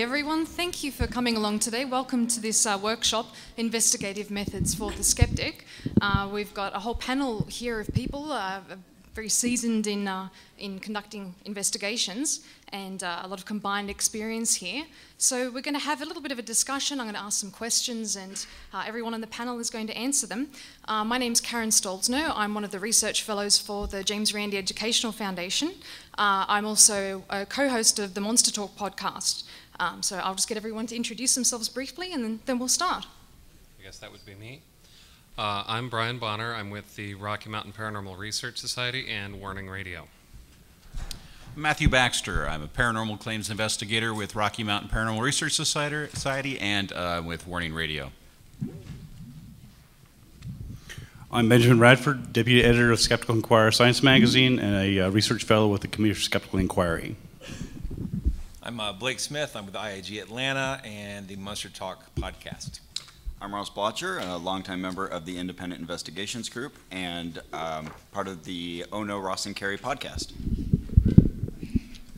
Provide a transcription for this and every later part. G'day everyone, thank you for coming along today. Welcome to this workshop, Investigative Methods for the Skeptic. We've got a whole panel here of people, very seasoned in conducting investigations and a lot of combined experience here. So we're going to have a little bit of a discussion. I'm going to ask some questions and everyone on the panel is going to answer them. My name's Karen Stollznow. I'm one of the research fellows for the James Randi Educational Foundation. I'm also a co-host of the Monster Talk podcast. So I'll just get everyone to introduce themselves briefly and then we'll start. I guess that would be me. I'm Bryan Bonner. I'm with the Rocky Mountain Paranormal Research Society and Warning Radio. Matthew Baxter. I'm a paranormal claims investigator with Rocky Mountain Paranormal Research Society and with Warning Radio. I'm Benjamin Radford, Deputy Editor of Skeptical Inquirer Science Magazine and a Research Fellow with the Committee for Skeptical Inquiry. I'm Blake Smith. I'm with IIG Atlanta and the Monster Talk podcast. I'm Ross Blocher, a longtime member of the Independent Investigations Group and part of the Oh No, Ross and Carrie podcast.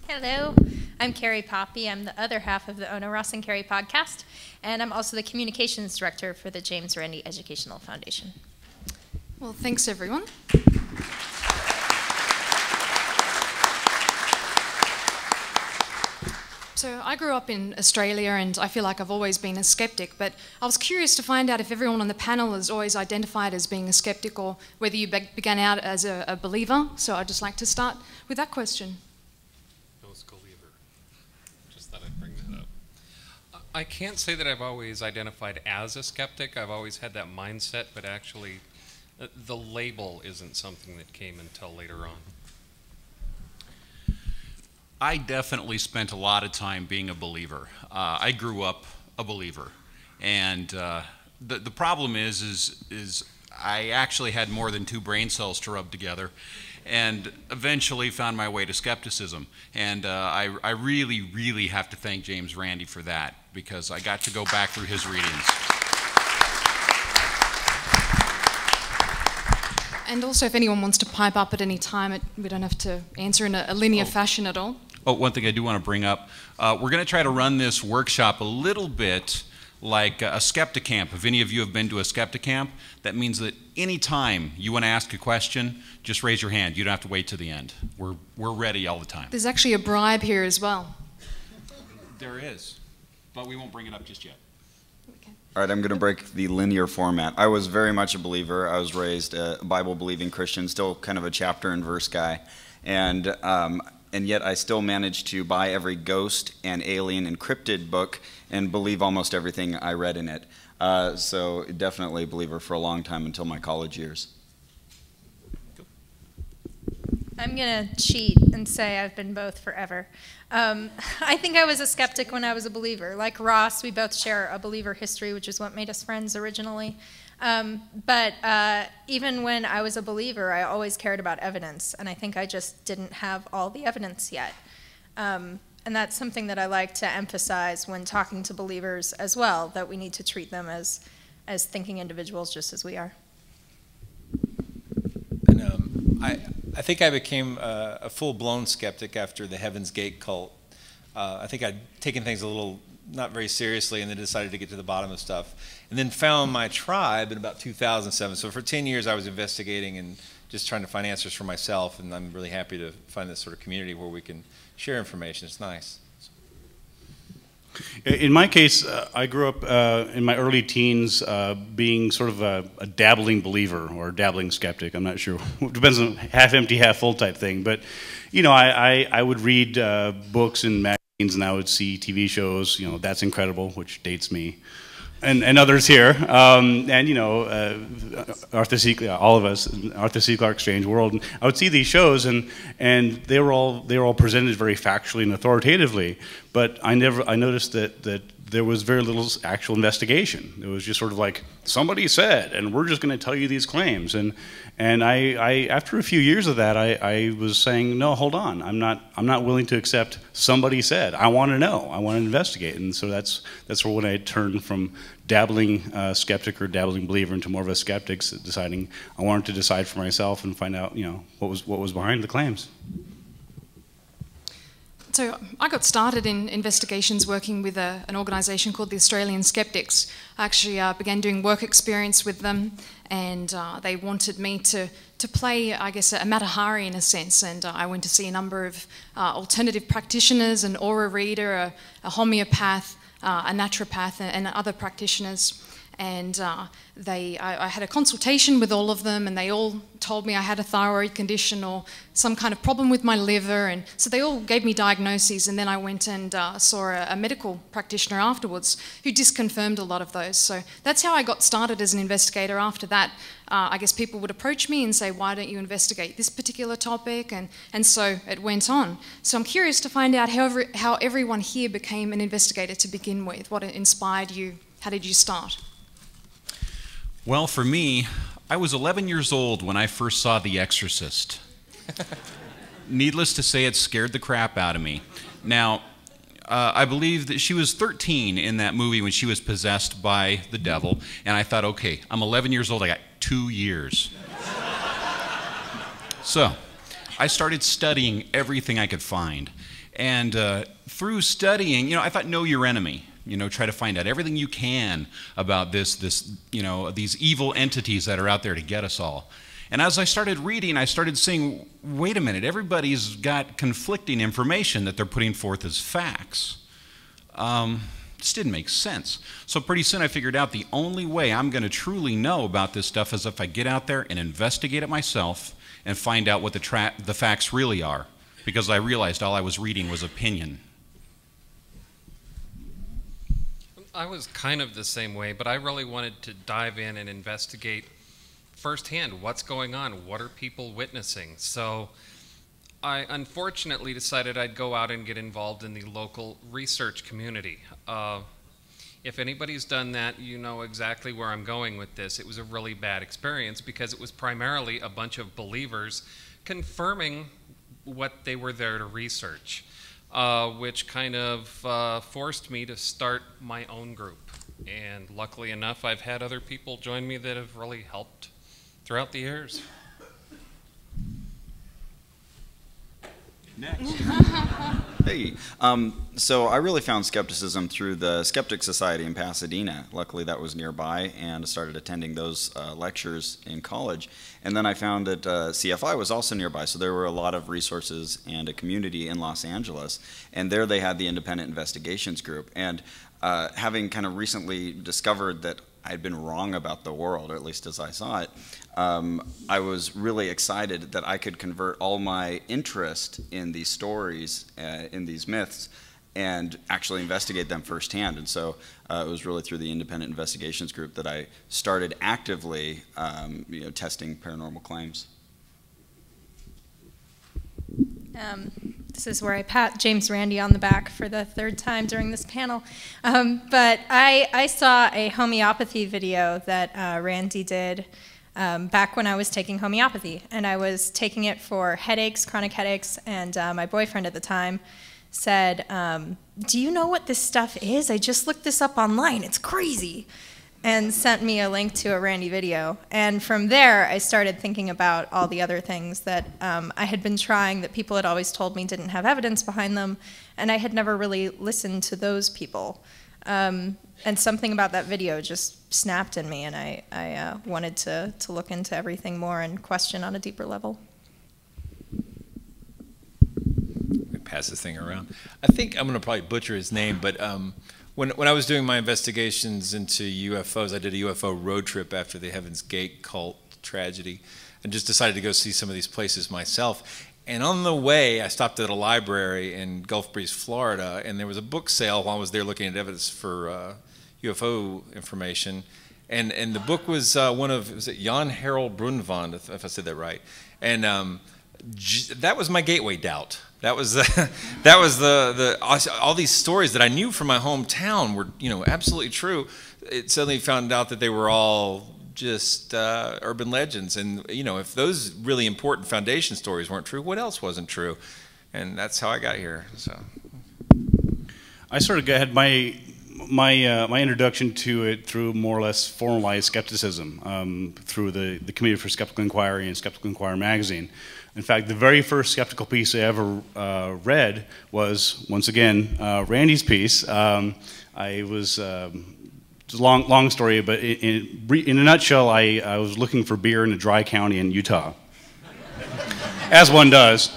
Hello, I'm Carrie Poppy. I'm the other half of the Oh No, Ross and Carrie podcast, and I'm also the Communications Director for the James Randi Educational Foundation. Well, thanks everyone. So I grew up in Australia and I feel like I've always been a skeptic, but I was curious to find out if everyone on the panel has always identified as being a skeptic or whether you began out as a believer. So I'd just like to start with that question. I was a believer. Just thought I'd bring that up. I can't say that I've always identified as a skeptic. I've always had that mindset, but actually the label isn't something that came until later on. I definitely spent a lot of time being a believer. I grew up a believer, and the problem is I actually had more than two brain cells to rub together, and eventually found my way to skepticism. And I really have to thank James Randi for that, because I got to go back through his readings. And also, if anyone wants to pipe up at any time, we don't have to answer in a linear fashion at all. Oh, one thing I do want to bring up, we're going to try to run this workshop a little bit like a skeptic camp. If any of you have been to a skeptic camp, that means that any time you want to ask a question, just raise your hand. You don't have to wait to the end. We're ready all the time. There's actually a bribe here as well. There is, but we won't bring it up just yet. Okay. All right, I'm going to break the linear format. I was very much a believer. I was raised a Bible-believing Christian, still kind of a chapter and verse guy, and yet I still managed to buy every ghost and alien and cryptid book and believe almost everything I read in it. So definitely a believer for a long time until my college years. I'm going to cheat and say I've been both forever. I think I was a skeptic when I was a believer. Like Ross, we both share a believer history, which is what made us friends originally. But even when I was a believer, I always cared about evidence, and I think I just didn't have all the evidence yet. And that's something that I like to emphasize when talking to believers as well, that we need to treat them as thinking individuals just as we are. And, I think I became a full-blown skeptic after the Heaven's Gate cult. I think I'd taken things a little not very seriously and then decided to get to the bottom of stuff. And then found my tribe in about 2007. So for 10 years I was investigating and just trying to find answers for myself, and I'm really happy to find this sort of community where we can share information. It's nice. In my case, I grew up in my early teens being sort of a dabbling believer or a dabbling skeptic. I'm not sure. It depends on half empty, half full type thing. But, you know, I would read books and magazines, and I would see TV shows, you know, That's Incredible, which dates me, and others here. And, you know, Arthur C. Clarke, all of us, Arthur C. Clarke, Strange World. And I would see these shows, and they were all presented very factually and authoritatively. But I noticed that there was very little actual investigation. It was just sort of like, somebody said, and we're just going to tell you these claims. And I after a few years of that, I was saying, no, hold on. I'm not willing to accept somebody said. I want to know. I want to investigate. And so that's when I turned from dabbling skeptic or dabbling believer into more of a skeptic, deciding I wanted to decide for myself and find out, you know, what was behind the claims. So I got started in investigations working with an organisation called the Australian Skeptics. I actually began doing work experience with them, and they wanted me to play, I guess, a Matahari in a sense, and I went to see a number of alternative practitioners, an aura reader, a homeopath, a naturopath, and other practitioners. And I had a consultation with all of them, and they all told me I had a thyroid condition or some kind of problem with my liver, and so they all gave me diagnoses, and then I went and saw a medical practitioner afterwards who disconfirmed a lot of those. So that's how I got started as an investigator. After that, I guess people would approach me and say, why don't you investigate this particular topic, and so it went on. So I'm curious to find out how everyone here became an investigator to begin with. What inspired you? How did you start? Well, for me, I was 11 years old when I first saw The Exorcist. Needless to say, it scared the crap out of me. Now, I believe that she was 13 in that movie when she was possessed by the devil, and I thought, okay, I'm 11 years old, I got 2 years. So, I started studying everything I could find. And through studying, you know, I thought, know your enemy. You know, try to find out everything you can about this, you know, these evil entities that are out there to get us all. And as I started reading, I started seeing, wait a minute, everybody's got conflicting information that they're putting forth as facts. This didn't make sense. So pretty soon I figured out the only way I'm going to truly know about this stuff is if I get out there and investigate it myself and find out what the facts really are, because I realized all I was reading was opinion. I was kind of the same way, but I really wanted to dive in and investigate firsthand what's going on, what are people witnessing. So I unfortunately decided I'd go out and get involved in the local research community. If anybody's done that, you know exactly where I'm going with this. It was a really bad experience because it was primarily a bunch of believers confirming what they were there to research. Which kind of forced me to start my own group. And luckily enough, I've had other people join me that have really helped throughout the years. Next. Hey. So I really found skepticism through the Skeptic Society in Pasadena. Luckily, that was nearby, and I started attending those lectures in college. And then I found that CFI was also nearby, so there were a lot of resources and a community in Los Angeles. And there they had the Independent Investigations Group. And having kind of recently discovered that I'd been wrong about the world, or at least as I saw it, I was really excited that I could convert all my interest in these stories, in these myths, and actually investigate them firsthand. And so it was really through the Independent Investigations Group that I started actively you know, testing paranormal claims. This is where I pat James Randi on the back for the third time during this panel. But I saw a homeopathy video that Randi did back when I was taking homeopathy. And I was taking it for headaches, chronic headaches, and my boyfriend at the time said, do you know what this stuff is? I just looked this up online, it's crazy. And sent me a link to a Randi video. And from there, I started thinking about all the other things that I had been trying that people had always told me didn't have evidence behind them, and I had never really listened to those people. And something about that video just snapped in me, and I wanted to look into everything more and question on a deeper level. Pass this thing around. I think I'm going to probably butcher his name, but when I was doing my investigations into UFOs, I did a UFO road trip after the Heaven's Gate cult tragedy, and just decided to go see some of these places myself. And on the way, I stopped at a library in Gulf Breeze, Florida, and there was a book sale while I was there looking at evidence for UFO information. And the book was one of, was it Jan Harald Brundtland, if I said that right. And that was my gateway doubt. That was all these stories that I knew from my hometown were, you know, absolutely true. It suddenly found out that they were all just urban legends, and you know, if those really important foundation stories weren't true, what else wasn't true? And that's how I got here. So I sort of had my my introduction to it through more or less formalized skepticism through the Committee for Skeptical Inquiry and Skeptical Inquirer magazine. In fact, the very first skeptical piece I ever read was, once again, Randy's piece. I was, it's a long story, but in a nutshell, I was looking for beer in a dry county in Utah, as one does.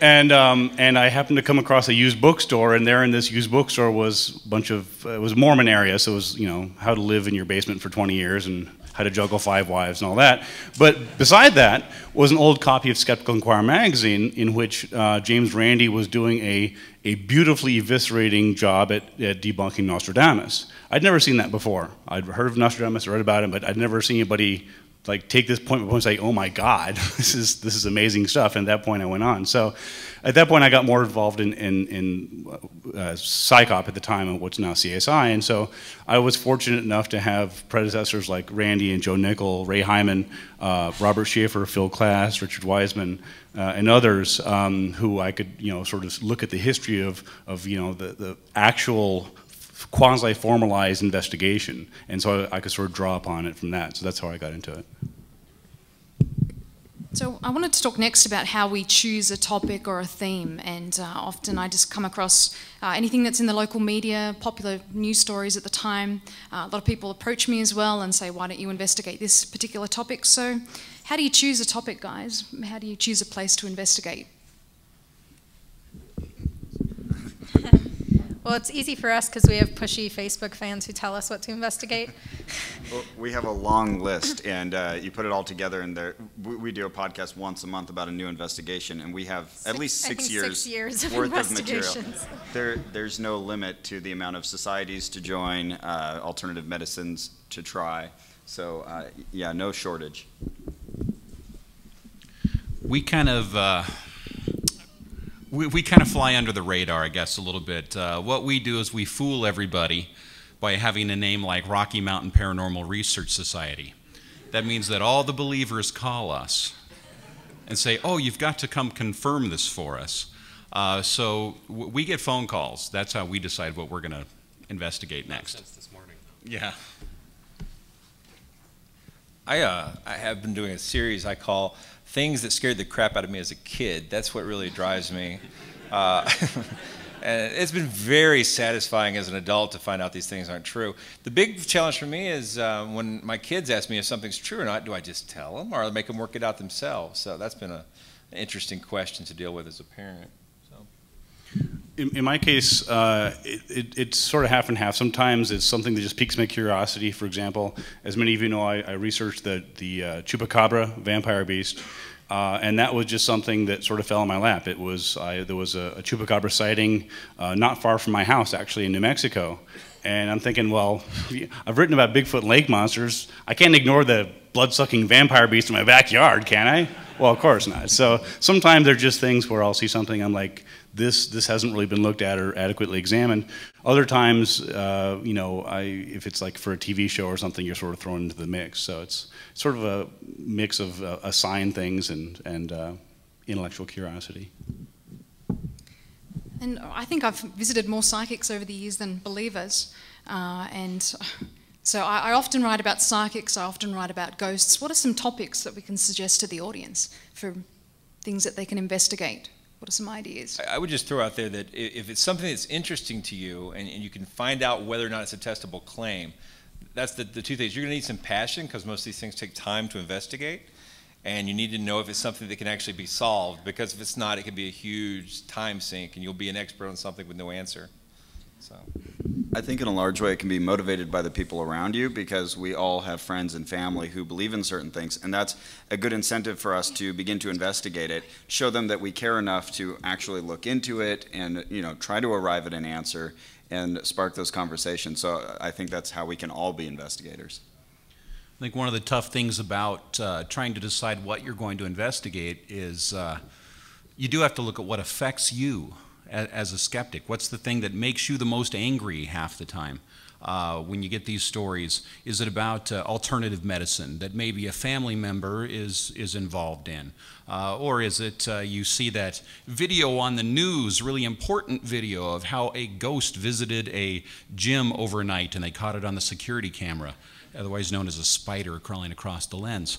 And I happened to come across a used bookstore, and there in this used bookstore was a bunch of, it was a Mormon area, so it was, you know, how to live in your basement for 20 years and how to juggle 5 wives and all that. But beside that was an old copy of Skeptical Inquirer magazine in which James Randi was doing a beautifully eviscerating job at debunking Nostradamus. I'd never seen that before. I'd heard of Nostradamus, read about him, but I'd never seen anybody like take this point by point and say, oh my God, this is amazing stuff. And at that point I went on. So at that point I got more involved in CSICOP at the time, and what's now CSI. And so I was fortunate enough to have predecessors like Randy and Joe Nickell, Ray Hyman, Robert Schaefer, Phil Klass, Richard Wiseman, and others who I could, you know, sort of look at the history of you know, the actual quasi-formalized investigation, and so I could sort of draw upon it from that. So that's how I got into it. So I wanted to talk next about how we choose a topic or a theme, and often I just come across anything that's in the local media, popular news stories at the time. A lot of people approach me as well and say, why don't you investigate this particular topic? So how do you choose a topic, guys? How do you choose a place to investigate? Well, it's easy for us because we have pushy Facebook fans who tell us what to investigate. Well, we have a long list, and you put it all together, and we do a podcast once a month about a new investigation, and we have at least six years worth of material. There's no limit to the amount of societies to join, alternative medicines to try. So, yeah, no shortage. We kind of... We kind of fly under the radar, I guess, a little bit. What we do is we fool everybody by having a name like Rocky Mountain Paranormal Research Society. That means that all the believers call us and say, oh, you've got to come confirm this for us. So we get phone calls. That's how we decide what we're going to investigate next. That's this morning. Yeah. I have been doing a series I call Things That Scared the Crap Out of Me as a Kid. That's what really drives me. And it's been very satisfying as an adult to find out these things aren't true. The big challenge for me is when my kids ask me if something's true or not, do I just tell them or make them work it out themselves? So that's been an interesting question to deal with as a parent. So. In my case, it's sort of half and half. Sometimes it's something that just piques my curiosity. For example, as many of you know, I researched the chupacabra vampire beast, and that was just something that sort of fell in my lap. It was there was a chupacabra sighting not far from my house, actually, in New Mexico, and I'm thinking, well, I've written about Bigfoot and lake monsters. I can't ignore the blood-sucking vampire beast in my backyard, can I? Well, of course not. So sometimes there are just things where I'll see something, I'm like, this hasn't really been looked at or adequately examined. Other times, you know, if it's like for a TV show or something, you're sort of thrown into the mix. So it's sort of a mix of assigned things and intellectual curiosity. And I think I've visited more psychics over the years than believers. And so I often write about psychics. I often write about ghosts. What are some topics that we can suggest to the audience for things that they can investigate? What are some ideas? I would just throw out there that if it's something that's interesting to you and you can find out whether or not it's a testable claim, that's the two things. You're going to need some passion because most of these things take time to investigate, and you need to know if it's something that can actually be solved, because if it's not, it can be a huge time sink and you'll be an expert on something with no answer. So. I think in a large way it can be motivated by the people around you, because we all have friends and family who believe in certain things, and that's a good incentive for us to begin to investigate it, show them that we care enough to actually look into it and, you know, try to arrive at an answer and spark those conversations. So I think that's how we can all be investigators. I think one of the tough things about trying to decide what you're going to investigate is you do have to look at what affects you. As a skeptic, what's the thing that makes you the most angry half the time? when you get these stories? Is it about alternative medicine that maybe a family member is involved in? Or is it you see that video on the news, really important video of how a ghost visited a gym overnight and they caught it on the security camera, otherwise known as a spider crawling across the lens.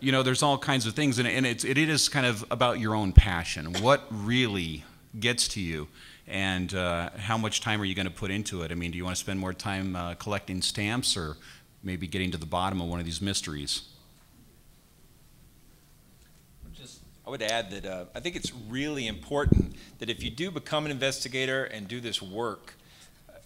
You know, there's all kinds of things, and it is kind of about your own passion. What really gets to you, and how much time are you going to put into it? I mean, do you want to spend more time collecting stamps, or maybe getting to the bottom of one of these mysteries? I would add that I think it's really important that if you do become an investigator and do this work,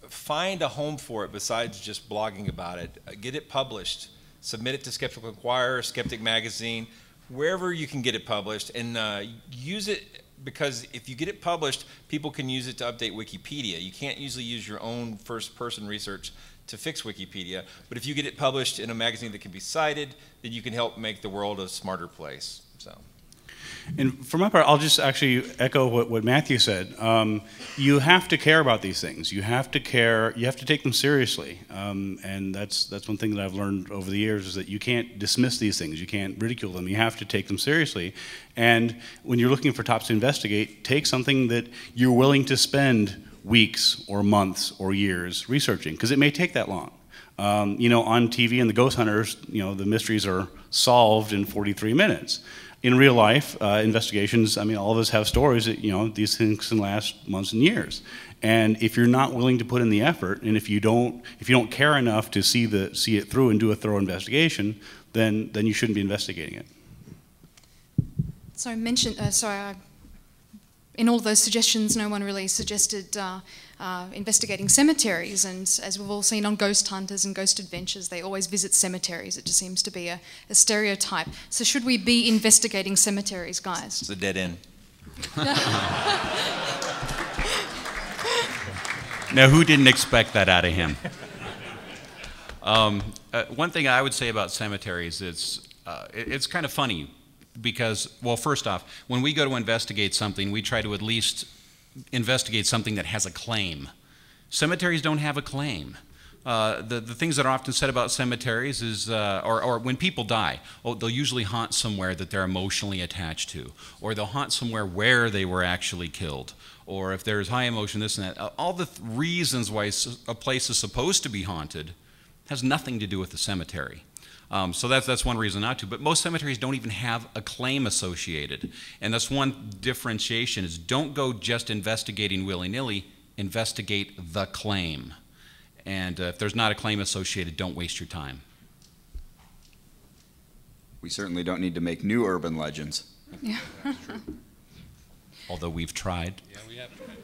find a home for it besides just blogging about it. Get it published. Submit it to Skeptical Inquirer, Skeptic Magazine, wherever you can get it published. And use it, because if you get it published, people can use it to update Wikipedia. You can't usually use your own first-person research to fix Wikipedia. But if you get it published in a magazine that can be cited, then you can help make the world a smarter place. So. And for my part, I'll just actually echo what Matthew said. You have to care about these things. You have to care. You have to take them seriously. And that's one thing that I've learned over the years, is that you can't dismiss these things. You can't ridicule them. You have to take them seriously. And when you're looking for tops to investigate, take something that you're willing to spend weeks or months or years researching, because it may take that long. You know, on TV and the Ghost Hunters, you know, the mysteries are solved in 43 minutes. In real life, investigations, I mean, all of us have stories that, you know, these things can last months and years. And if you're not willing to put in the effort, and if you don't care enough to see it through and do a thorough investigation, then you shouldn't be investigating it. So I mentioned, in all of those suggestions, no one really suggested investigating cemeteries, and as we've all seen on Ghost Hunters and Ghost Adventures, they always visit cemeteries. It just seems to be a stereotype. So should we be investigating cemeteries, guys? It's a dead end. Now, who didn't expect that out of him? One thing I would say about cemeteries is it's kind of funny because, well, first off, when we go to investigate something, we try to at least investigate something that has a claim. Cemeteries don't have a claim. The things that are often said about cemeteries is, or when people die, oh, they'll usually haunt somewhere that they're emotionally attached to, or they'll haunt somewhere where they were actually killed, or if there's high emotion, this and that. All the reasons why a place is supposed to be haunted has nothing to do with the cemetery. So that's one reason not to. But most cemeteries don't even have a claim associated. And that's one differentiation, is don't go just investigating willy-nilly. Investigate the claim. And if there's not a claim associated, don't waste your time. We certainly don't need to make new urban legends. Yeah. That's true. Although we've tried. Yeah, we have tried.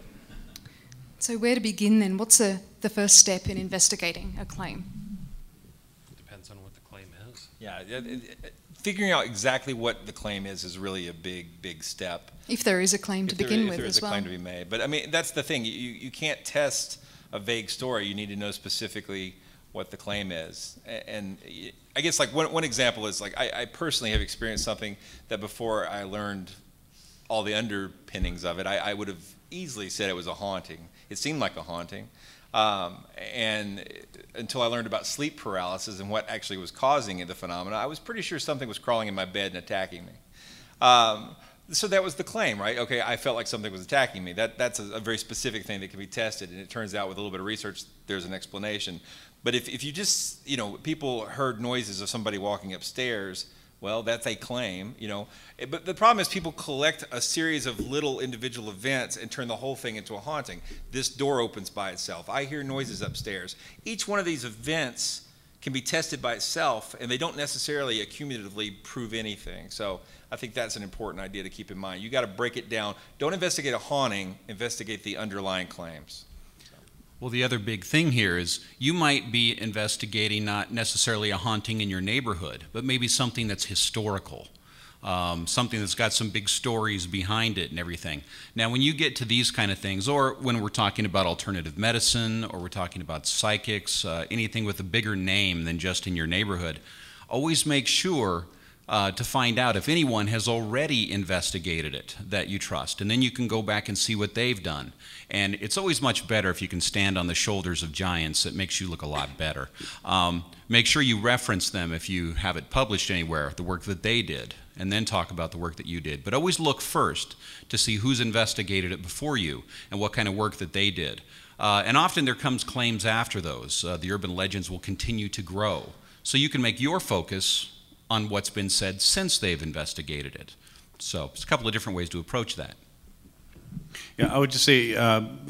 So where to begin then? What's the first step in investigating a claim? Yeah, figuring out exactly what the claim is really a big, big step. If there is a claim to begin with as well. If there is a claim to be made. But I mean, that's the thing. You can't test a vague story. You need to know specifically what the claim is. And I guess like one example is, like, I personally have experienced something that before I learned all the underpinnings of it, I would have easily said it was a haunting. It seemed like a haunting. And until I learned about sleep paralysis and what actually was causing the phenomena, I was pretty sure something was crawling in my bed and attacking me. So that was the claim, right? Okay, I felt like something was attacking me. That's a very specific thing that can be tested, and it turns out with a little bit of research, there's an explanation. But if you just, you know, people heard noises of somebody walking upstairs, well, that's a claim, you know. But the problem is people collect a series of little individual events and turn the whole thing into a haunting. This door opens by itself. I hear noises upstairs. Each one of these events can be tested by itself, and they don't necessarily accumulatively prove anything. So I think that's an important idea to keep in mind. You've got to break it down. Don't investigate a haunting. Investigate the underlying claims. Well, the other big thing here is you might be investigating not necessarily a haunting in your neighborhood, but maybe something that's historical, something that's got some big stories behind it and everything. Now, when you get to these kind of things, or when we're talking about alternative medicine, or we're talking about psychics, anything with a bigger name than just in your neighborhood, always make sure to find out if anyone has already investigated it that you trust. And then you can go back and see what they've done. And it's always much better if you can stand on the shoulders of giants. It makes you look a lot better. Make sure you reference them if you have it published anywhere, the work that they did, and then talk about the work that you did. But always look first to see who's investigated it before you and what kind of work that they did. And often there comes claims after those. The urban legends will continue to grow. So you can make your focus on what's been said since they've investigated it. So there's a couple of different ways to approach that. Yeah, I would just say,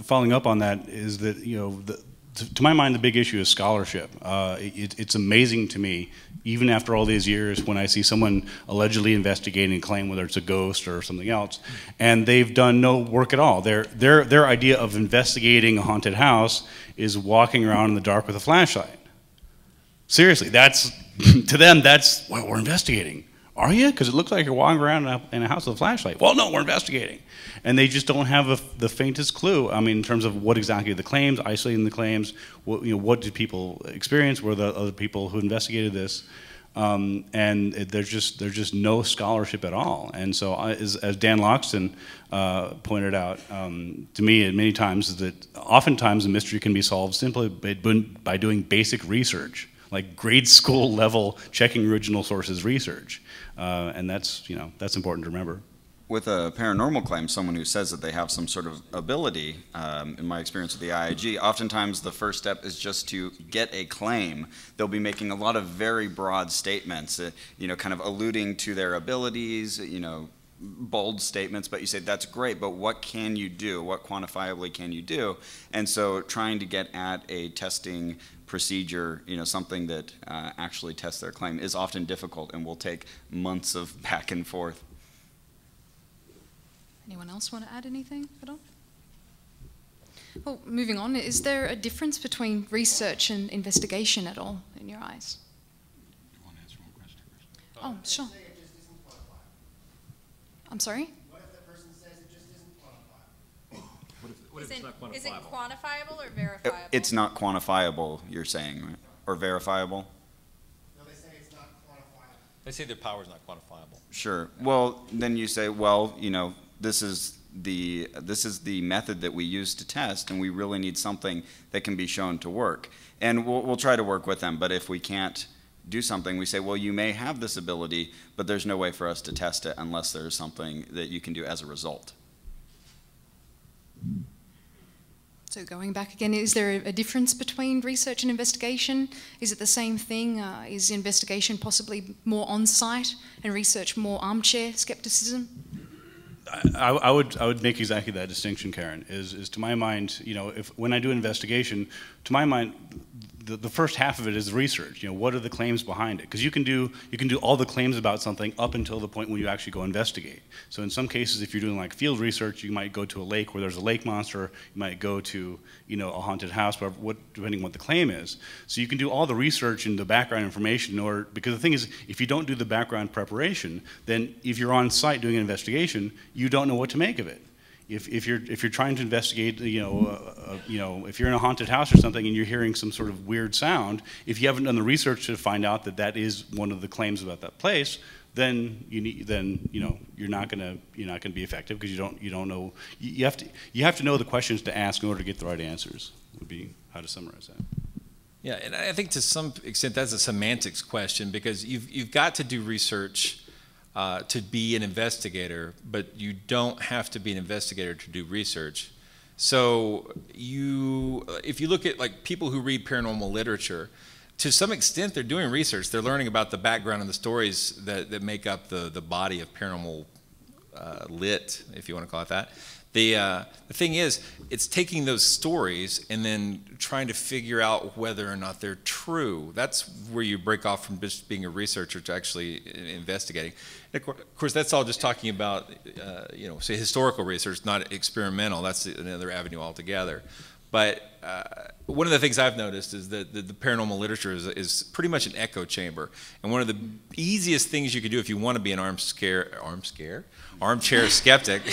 following up on that, is that, you know, to my mind, the big issue is scholarship. It's amazing to me, even after all these years, when I see someone allegedly investigating a claim, whether it's a ghost or something else, and they've done no work at all. Their idea of investigating a haunted house is walking around in the dark with a flashlight. Seriously, that's, to them, that's what we're investigating. Are you? Because it looks like you're walking around in a house with a flashlight. Well, no, we're investigating. And they just don't have the faintest clue, I mean, in terms of what exactly the claims, isolating the claims, what, you know, what did people experience, were the other people who investigated this, and there's just no scholarship at all. And so, as Dan Loxton pointed out to me many times, is that oftentimes the mystery can be solved simply by doing basic research, like grade school level checking original sources research. And that's, you know, that's important to remember. With a paranormal claim, someone who says that they have some sort of ability, in my experience with the IIG, oftentimes the first step is just to get a claim. They'll be making a lot of very broad statements, you know, kind of alluding to their abilities, you know, bold statements, but you say, that's great, but what can you do? What quantifiably can you do? And so trying to get at a testing procedure, you know, something that actually tests their claim is often difficult and will take months of back and forth. Anyone else want to add anything at all? Well, moving on, is there a difference between research and investigation at all in your eyes? Do you want to answer one question first? Oh, sure. I'm sorry? What if the person says it just isn't quantifiable? What if it's not quantifiable? Is it quantifiable or verifiable? It's not quantifiable, you're saying, right? Or verifiable? No, they say it's not quantifiable. They say their power's not quantifiable. Sure. Well, then you say, well, you know, this is the method that we use to test, and we really need something that can be shown to work. And we'll try to work with them, but if we can't do something, we say, well, you may have this ability, but there's no way for us to test it unless there's something that you can do as a result. So going back again, is there a difference between research and investigation? Is it the same thing? Is investigation possibly more on-site and research more armchair skepticism? I would make exactly that distinction, Karen. Is to my mind, you know, when I do investigation, to my mind, the first half of it is research. You know, what are the claims behind it? Because you can do all the claims about something up until the point when you actually go investigate. So in some cases, if you're doing like field research, you might go to a lake where there's a lake monster. You might go to, you know, a haunted house, whatever, depending on what the claim is. So you can do all the research and the background information in order, because the thing is, if you don't do the background preparation, then if you're on site doing an investigation, you don't know what to make of it. If you're trying to investigate, you know, if you're in a haunted house or something and you're hearing some sort of weird sound, if you haven't done the research to find out that that is one of the claims about that place, then you're not gonna be effective, because you don't know. You have to know the questions to ask in order to get the right answers. Would be how to summarize that. Yeah, and I think to some extent that's a semantics question, because you've got to do research to be an investigator, but you don't have to be an investigator to do research. So if you look at like people who read paranormal literature, to some extent they're doing research. They're learning about the background and the stories that make up the body of paranormal lit, if you want to call it that. The thing is, it's taking those stories and then trying to figure out whether or not they're true. That's where you break off from just being a researcher to actually investigating. And of course, that's all just talking about, you know, say historical research, not experimental. That's another avenue altogether. But one of the things I've noticed is that the paranormal literature is pretty much an echo chamber. And one of the easiest things you can do if you want to be an armchair skeptic,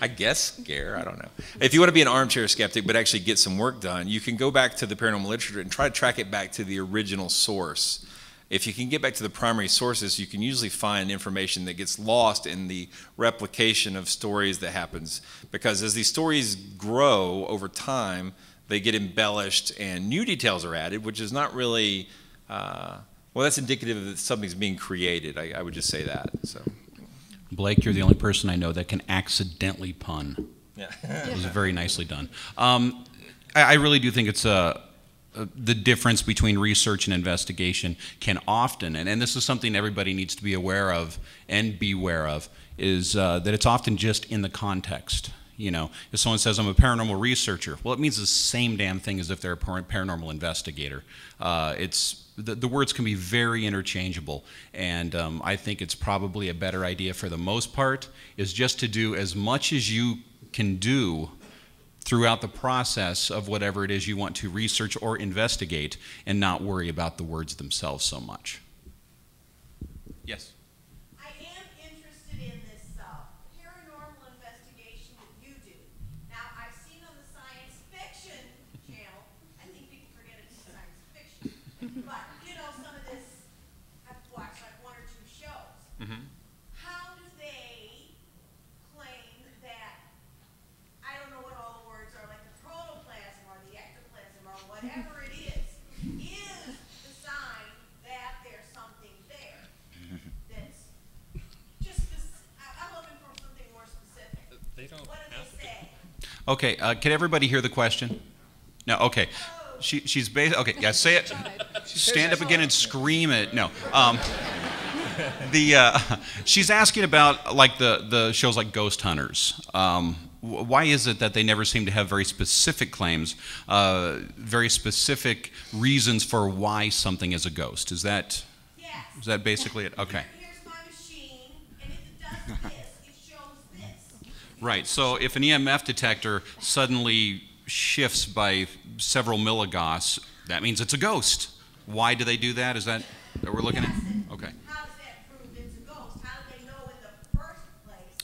I guess scare, I don't know. If you want to be an armchair skeptic but actually get some work done, you can go back to the paranormal literature and try to track it back to the original source. if you can get back to the primary sources, you can usually find information that gets lost in the replication of stories that happens. Because as these stories grow over time, they get embellished and new details are added, which is not really, well, that's indicative that something's being created. I would just say that. So, Blake, you're the only person I know that can accidentally pun. Yeah. It was very nicely done. I really do think it's the difference between research and investigation can often, and this is something everybody needs to be aware of and beware of, is that it's often just in the context. You know, if someone says, I'm a paranormal researcher, well, it means the same damn thing as if they're a paranormal investigator. The words can be very interchangeable, and I think it's probably a better idea for the most part is just to do as much as you can do throughout the process of whatever it is you want to research or investigate, and not worry about the words themselves so much. Yes? I am interested in this paranormal investigation that you do. Now, I've seen on the science fiction channel, I think people forget it's science fiction, but you know, some of this, I've watched like one or two shows. Mm-hmm. Whatever it is the sign that there's something there. That's just, I'm hoping for something more specific. They don't what do they say? Okay, can everybody hear the question? No, okay. Oh. She's basically, okay, yeah, say it. Stand up again and scream it. No. She's asking about like the shows like Ghost Hunters. Why is it that they never seem to have very specific claims, very specific reasons for why something is a ghost? Is that, yes. Is that basically it? Okay. Here's my machine, and if it does this, it shows this. Right. So if an EMF detector suddenly shifts by several milligauss, that means it's a ghost. Why do they do that? Is that what we're looking at? Okay.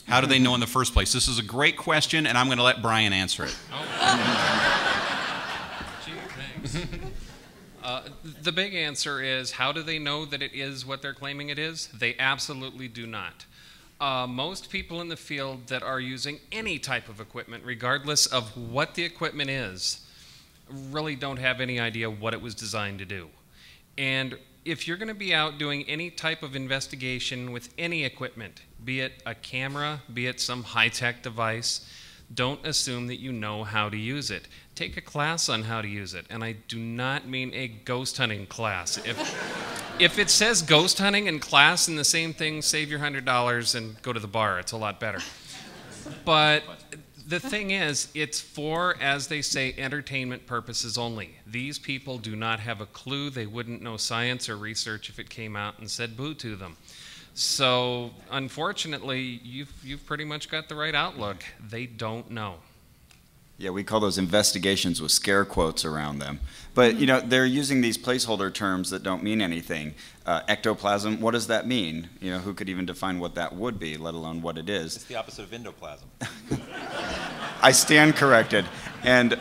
How do they know in the first place? This is a great question, and I'm going to let Bryan answer it. Oh. Gee, thanks. The big answer is, how do they know that it is what they're claiming it is? They absolutely do not. Most people in the field that are using any type of equipment, regardless of what the equipment is, really don't have any idea what it was designed to do. And if you're going to be out doing any type of investigation with any equipment, be it a camera, be it some high-tech device, don't assume that you know how to use it. Take a class on how to use it. And I do not mean a ghost hunting class. If it says ghost hunting and class and the same thing, save your $100 and go to the bar. It's a lot better. But the thing is, it's for, as they say, entertainment purposes only. These people do not have a clue. They wouldn't know science or research if it came out and said boo to them. So, unfortunately, you've pretty much got the right outlook. They don't know. Yeah, we call those investigations with scare quotes around them. But, you know, they're using these placeholder terms that don't mean anything. Ectoplasm, what does that mean? You know, who could even define what that would be, let alone what it is? It's the opposite of endoplasm. I stand corrected. And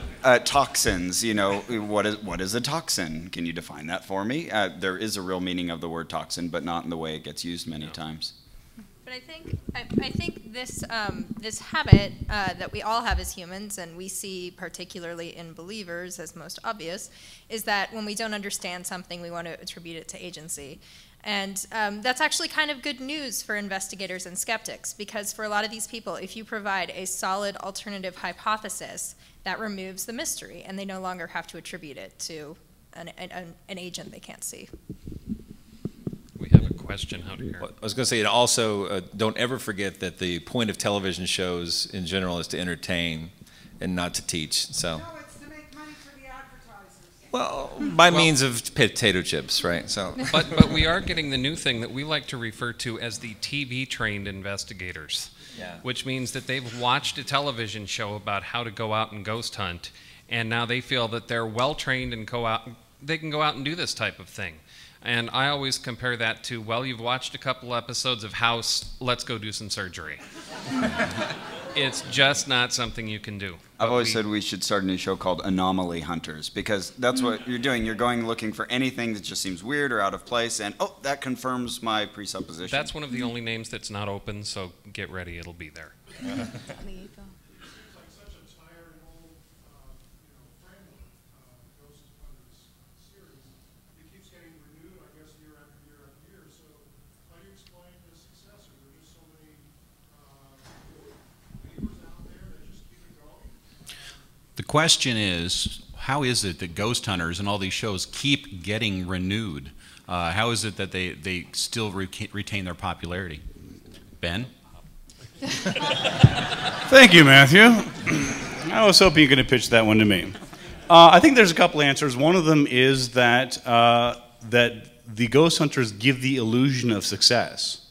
toxins, you know, what is a toxin? Can you define that for me? There is a real meaning of the word toxin, but not in the way it gets used many times. But I think this habit that we all have as humans, and we see particularly in believers as most obvious, is that when we don't understand something, we want to attribute it to agency. And that's actually kind of good news for investigators and skeptics, because for a lot of these people, if you provide a solid alternative hypothesis, that removes the mystery, and they no longer have to attribute it to an agent they can't see. We have a question. How do you hear? I was going to say, and also don't ever forget that the point of television shows in general is to entertain and not to teach. So. No, it's to make money for the advertisers. Well, by means of potato chips, right? So. But we are getting the new thing that we like to refer to as the TV-trained investigators, yeah. Which means that they've watched a television show about how to go out and ghost hunt, and now they feel that they're well-trained and they can go out and do this type of thing. And I always compare that to, well, you've watched a couple episodes of House, let's go do some surgery. It's just not something you can do. I've always said we should start a new show called Anomaly Hunters, because that's what you're doing. You're going looking for anything that just seems weird or out of place, and oh, that confirms my presupposition. That's one of the only names that's not open, so get ready, it'll be there. The question is, how is it that Ghost Hunters and all these shows keep getting renewed? How is it that they still retain their popularity? Ben? Thank you, Matthew. I was hoping you could have pitched that one to me. I think there's a couple answers. One of them is that, the Ghost Hunters give the illusion of success.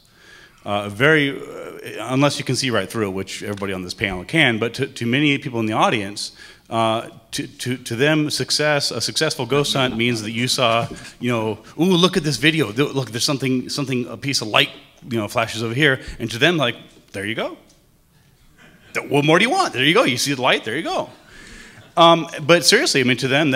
Unless you can see right through it, which everybody on this panel can, but to many people in the audience, to them, a successful ghost hunt means that you saw, ooh, look at this video. Look, there's something, a piece of light, flashes over here. And to them, like, there you go. What more do you want? There you go. You see the light. There you go. But seriously, I mean, to them,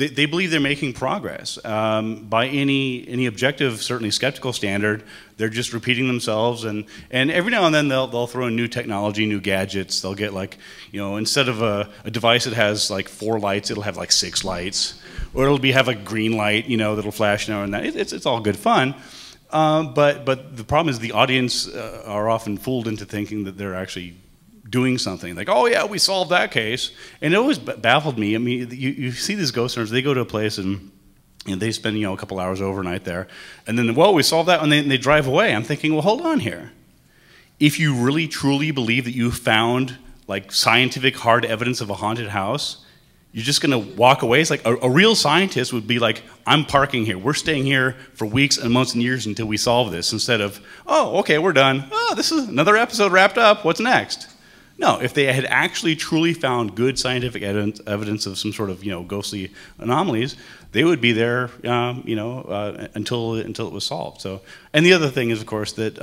they believe they're making progress by any objective, certainly skeptical standard. They're just repeating themselves, and every now and then they'll throw in new technology, new gadgets. They'll get like, instead of a device that has like 4 lights, it'll have like 6 lights, or it'll have a green light, that'll flash now and that. It's all good fun, but the problem is the audience are often fooled into thinking that they're actually doing something, like, oh yeah, we solved that case. And it always baffled me. I mean, you see these ghost hunters, they go to a place and they spend a couple hours overnight there, and then, well, we solved that, and they drive away. I'm thinking, well, hold on here. If you really truly believe that you found like scientific hard evidence of a haunted house, you're just gonna walk away? It's like a real scientist would be like, I'm parking here. We're staying here for weeks and months and years until we solve this, instead of, oh, okay, we're done. Oh, this is another episode wrapped up. What's next? No, if they had actually truly found good scientific evidence of some sort of ghostly anomalies, they would be there until it was solved. So, and the other thing is, of course, that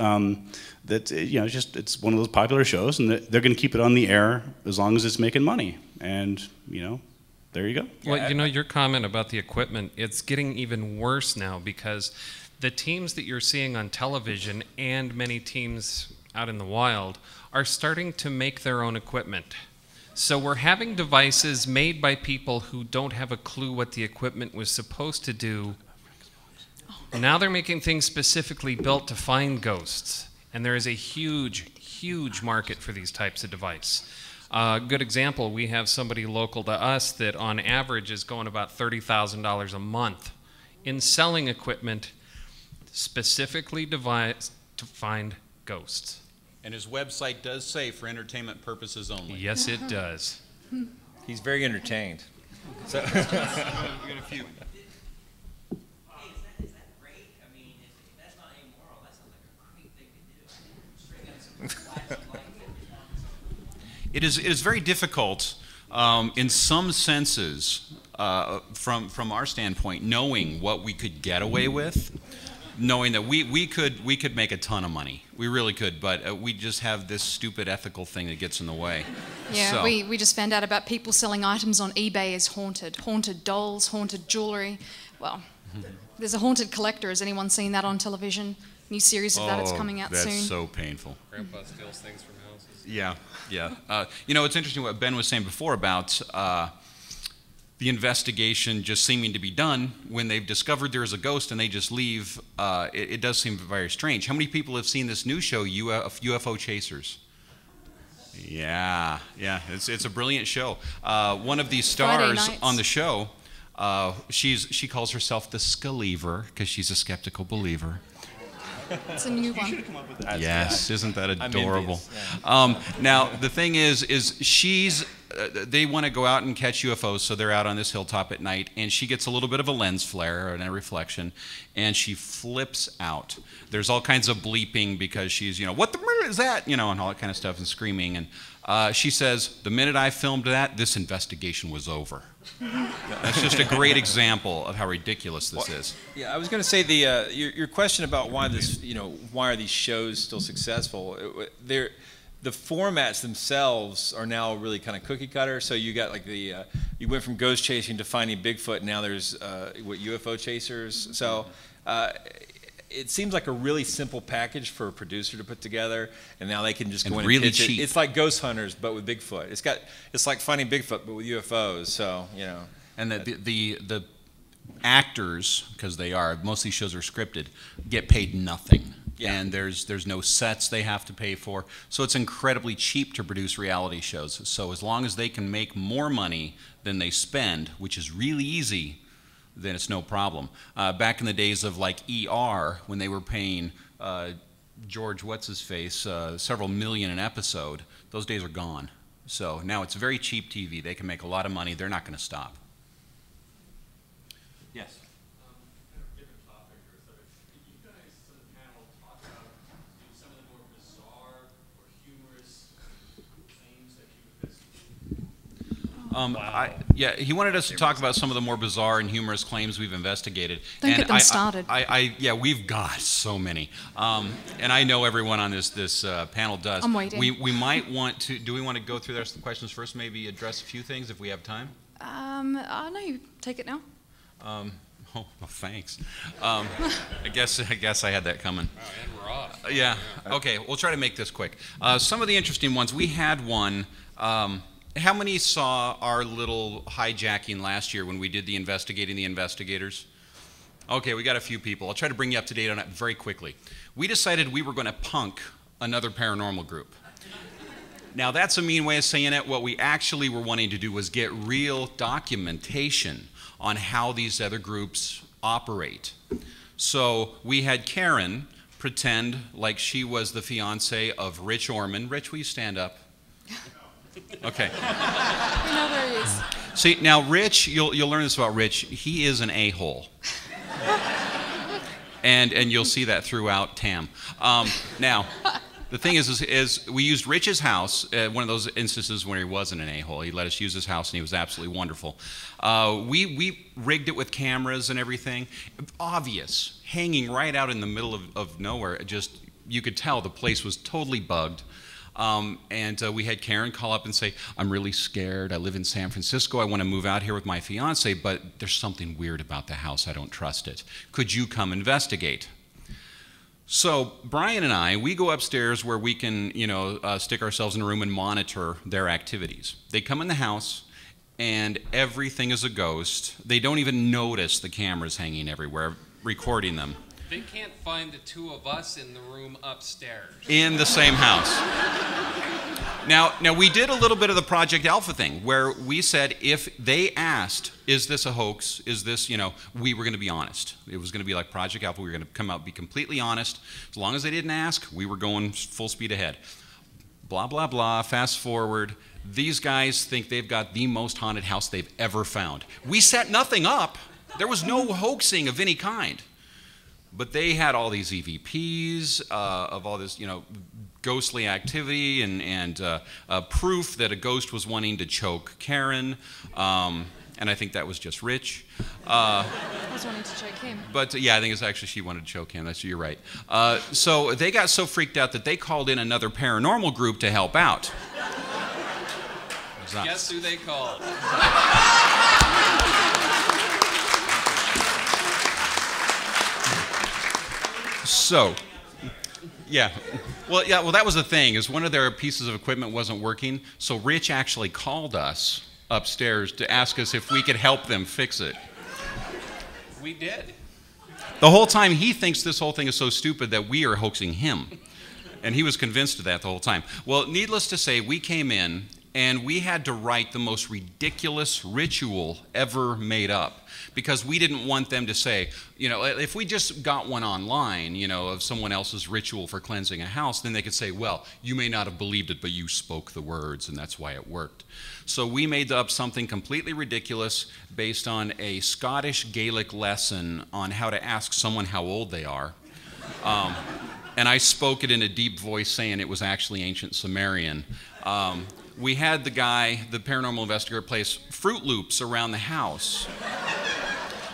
it's one of those popular shows, and they're going to keep it on the air as long as it's making money. And there you go. Well, your comment about the equipment—it's getting even worse now, because the teams that you're seeing on television and many teams out in the wild are starting to make their own equipment. So we're having devices made by people who don't have a clue what the equipment was supposed to do. Now they're making things specifically built to find ghosts. And there is a huge, huge market for these types of devices. Good example, we have somebody local to us that on average is going about $30,000 a month in selling equipment specifically devised to find ghosts. And his website does say for entertainment purposes only. Yes, it does. He's very entertained. So. Hey, is that great? I mean, if that's not amoral, that sounds like a great thing to do. It is very difficult in some senses from our standpoint, knowing what we could get away with. Knowing that we could make a ton of money, we really could, but we just have this stupid ethical thing that gets in the way. Yeah, so. we just found out about people selling items on eBay as haunted dolls, haunted jewelry. Well, there's a haunted collector. Has anyone seen that on television? New series of that. It's coming out soon. That's so painful. Grandpa steals things from houses. Yeah, yeah. It's interesting what Ben was saying before about the investigation just seeming to be done when they've discovered there is a ghost and they just leave. It does seem very strange. How many people have seen this new show, UFO Chasers? Yeah, yeah, it's a brilliant show. One of the stars on the show, she calls herself the Skeliever because she's a skeptical believer. It's a new one. You should have come up with that. Yes, isn't that adorable? Yeah. Now the thing is she's. They want to go out and catch UFOs, so they're out on this hilltop at night, and she gets a little bit of a lens flare and a reflection, and she flips out. There's all kinds of bleeping because she's, what the what is that? You know, and all that kind of stuff and screaming. And she says, the minute I filmed that, this investigation was over. That's just a great example of how ridiculous this is. Yeah, I was going to say the your question about why this, you know, why are these shows still successful? The formats themselves are now really kind of cookie cutter. So you got like the you went from ghost chasing to finding Bigfoot. Now there's what, UFO chasers. So it seems like a really simple package for a producer to put together, and now they can just go in and pitch it. It's like Ghost Hunters, but with Bigfoot. It's like Finding Bigfoot, but with UFOs. So you know, and the actors, because they are most of these shows are scripted, get paid nothing. Yeah. And there's no sets they have to pay for, so it's incredibly cheap to produce reality shows. So as long as they can make more money than they spend, which is really easy, then it's no problem. Back in the days of like ER, when they were paying George what's-his-face several million an episode, those days are gone. So now it's very cheap TV. They can make a lot of money. They're not going to stop. Yes? Wow. Yeah, he wanted us to talk about some of the more bizarre and humorous claims we've investigated. Yeah, we've got so many, and I know everyone on this panel does. I'm waiting. We might want to. Do we want to go through the rest of the questions first? Maybe address a few things if we have time. No, you take it now. Oh, well, thanks. I guess I had that coming. Wow, and we're off. Yeah. Okay. We'll try to make this quick. Some of the interesting ones. We had one. How many saw our little hijacking last year when we did the investigating the investigators? Okay, we got a few people. I'll try to bring you up to date on it very quickly. We decided we were going to punk another paranormal group. Now that's a mean way of saying it. What we actually were wanting to do was get real documentation on how these other groups operate. So we had Karen pretend like she was the fiance of Rich Orman. Rich, will you stand up? Okay. We know where he is. See, now Rich, you'll learn this about Rich. He is an a-hole. and you'll see that throughout TAM. Now, the thing is we used Rich's house, one of those instances where he wasn't an a-hole. He let us use his house, and he was absolutely wonderful. We rigged it with cameras and everything. Obvious, hanging right out in the middle of nowhere. Just, you could tell the place was totally bugged. We had Karen call up and say, I'm really scared. I live in San Francisco. I want to move out here with my fiance, but there's something weird about the house. I don't trust it. Could you come investigate? So Bryan and I, we go upstairs where we can, you know, stick ourselves in a room and monitor their activities. They come in the house, and everything is a ghost. They don't even notice the cameras hanging everywhere, recording them. They can't find the two of us in the room upstairs. In the same house. Now we did a little bit of the Project Alpha thing where we said if they asked, is this a hoax? Is this, you know, we were going to be honest. It was going to be like Project Alpha. We were going to come out and be completely honest. As long as they didn't ask, we were going full speed ahead. Blah, blah, blah. Fast forward. These guys think they've got the most haunted house they've ever found. We set nothing up. There was no hoaxing of any kind. But they had all these EVPs of all this, you know, ghostly activity and proof that a ghost was wanting to choke Karen. And I think that was just Rich. I was wanting to choke him. But yeah, I think it's actually she wanted to choke him. You're right. So they got so freaked out that they called in another paranormal group to help out. Guess who they called? So, well, that was the thing, is one of their pieces of equipment wasn't working, so Rich actually called us upstairs to ask us if we could help them fix it. We did. The whole time he thinks this whole thing is so stupid that we are hoaxing him, and he was convinced of that the whole time. Well, needless to say, we came in, and we had to write the most ridiculous ritual ever made up because we didn't want them to say, you know, if we just got one online, you know, of someone else's ritual for cleansing a house, then they could say, well, you may not have believed it, but you spoke the words, and that's why it worked. So we made up something completely ridiculous based on a Scottish Gaelic lesson on how to ask someone how old they are. and I spoke it in a deep voice saying it was actually ancient Sumerian. We had the guy, the paranormal investigator, place Fruit Loops around the house.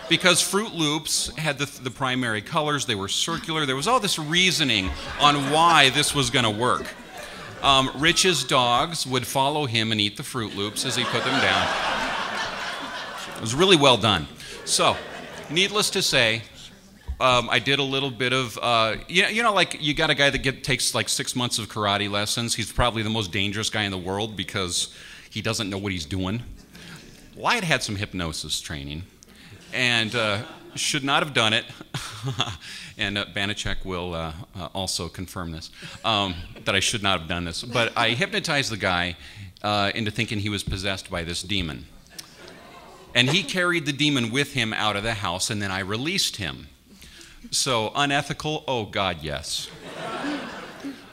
Because Fruit Loops had the primary colors, they were circular, there was all this reasoning on why this was gonna work. Rich's dogs would follow him and eat the Fruit Loops as he put them down. It was really well done. So, needless to say, I did a little bit of, you know, like you got a guy that takes like 6 months of karate lessons. He's probably the most dangerous guy in the world because he doesn't know what he's doing. Well, I had had some hypnosis training. And should not have done it, and Banachek will also confirm this, that I should not have done this. But I hypnotized the guy into thinking he was possessed by this demon. And he carried the demon with him out of the house, and then I released him. So unethical, oh God, yes.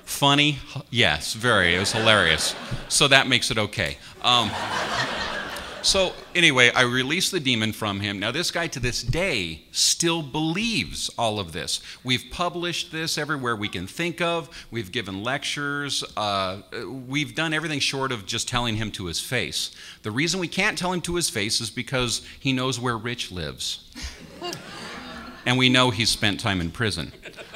Funny, yes, very, it was hilarious. So that makes it okay. So anyway, I released the demon from him. Now this guy to this day still believes all of this. We've published this everywhere we can think of. We've given lectures. We've done everything short of just telling him to his face. The reason we can't tell him to his face is because he knows where Rich lives. And we know he's spent time in prison.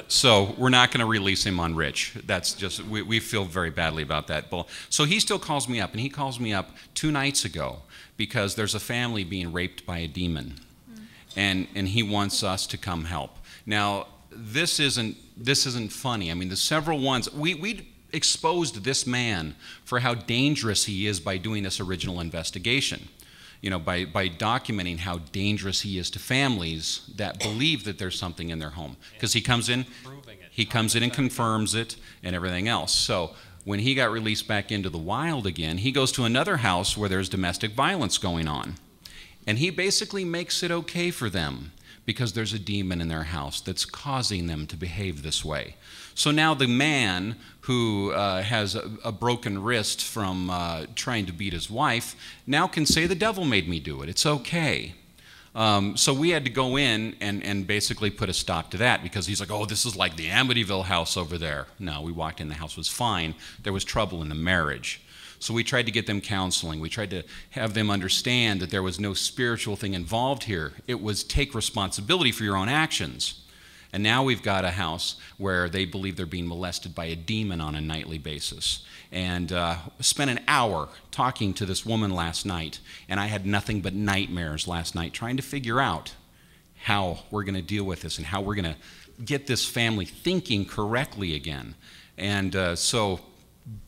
So we're not gonna release him on Rich. That's just, we feel very badly about that. So he still calls me up, and he calls me up 2 nights ago because there's a family being raped by a demon, and he wants us to come help. Now, this isn't funny. I mean, the several ones, we exposed this man for how dangerous he is by doing this original investigation, you know, by documenting how dangerous he is to families that believe that there's something in their home. Because he comes in and confirms it and everything else. So when he got released back into the wild again, he goes to another house where there's domestic violence going on. And he basically makes it okay for them because there's a demon in their house that's causing them to behave this way. So now the man who has a broken wrist from trying to beat his wife now can say, the devil made me do it, it's okay. So we had to go in and basically put a stop to that because he's like, oh, this is like the Amityville house over there. No, we walked in, the house was fine. There was trouble in the marriage. So we tried to get them counseling. We tried to have them understand that there was no spiritual thing involved here. It was take responsibility for your own actions. And now we've got a house where they believe they're being molested by a demon on a nightly basis. And spent an hour talking to this woman last night, and I had nothing but nightmares last night trying to figure out how we're gonna deal with this and how we're gonna get this family thinking correctly again. And so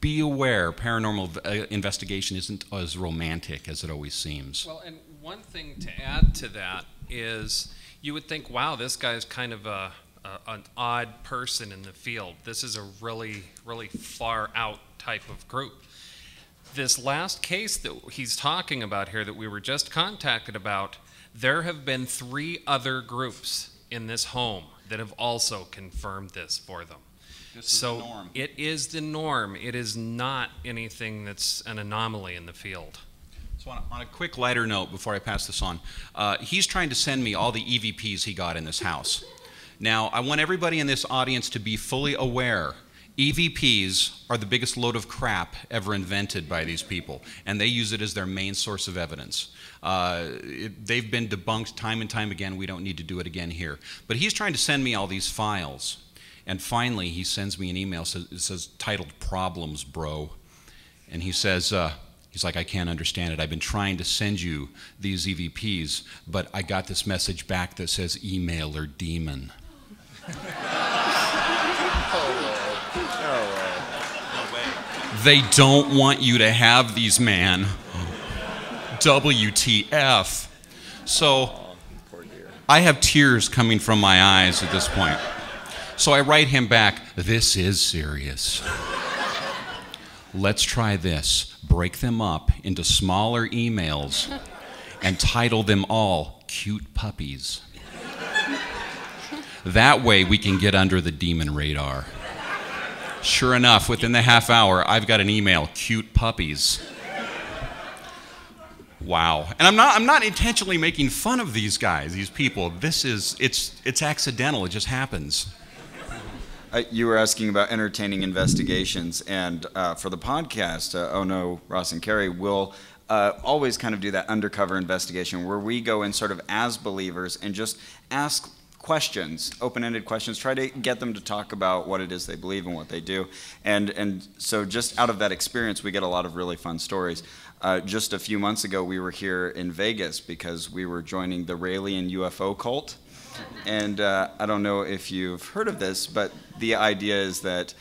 be aware, paranormal investigation isn't as romantic as it always seems. Well, and one thing to add to that is you would think, wow, this guy's kind of an odd person in the field. This is a really, really far out type of group. This last case that he's talking about here that we were just contacted about, there have been 3 other groups in this home that have also confirmed this for them. So it is the norm. It is not anything that's an anomaly in the field. So on a quick lighter note before I pass this on, he's trying to send me all the EVPs he got in this house. Now, I want everybody in this audience to be fully aware EVPs are the biggest load of crap ever invented by these people, and they use it as their main source of evidence. They've been debunked time and time again. We don't need to do it again here. But he's trying to send me all these files, and finally he sends me an email. It says, titled Problems, Bro. And he says, he's like, I can't understand it. I've been trying to send you these EVPs, but I got this message back that says email or demon. They don't want you to have these, man. WTF. So I have tears coming from my eyes at this point. So I write him back, this is serious. Let's try this. Break them up into smaller emails and title them all Cute Puppies. That way we can get under the demon radar. Sure enough, within the half hour, I've got an email, Cute Puppies. Wow. And I'm not intentionally making fun of these guys, these people. It's accidental, it just happens. you were asking about entertaining investigations, and for the podcast, Oh No, Ross and Carrie will always kind of do that undercover investigation where we go in sort of as believers and just ask questions, open-ended questions, try to get them to talk about what it is they believe and what they do. And so just out of that experience, we get a lot of really fun stories. Just a few months ago, we were here in Vegas because we were joining the Raelian UFO cult. And I don't know if you've heard of this, but the idea is that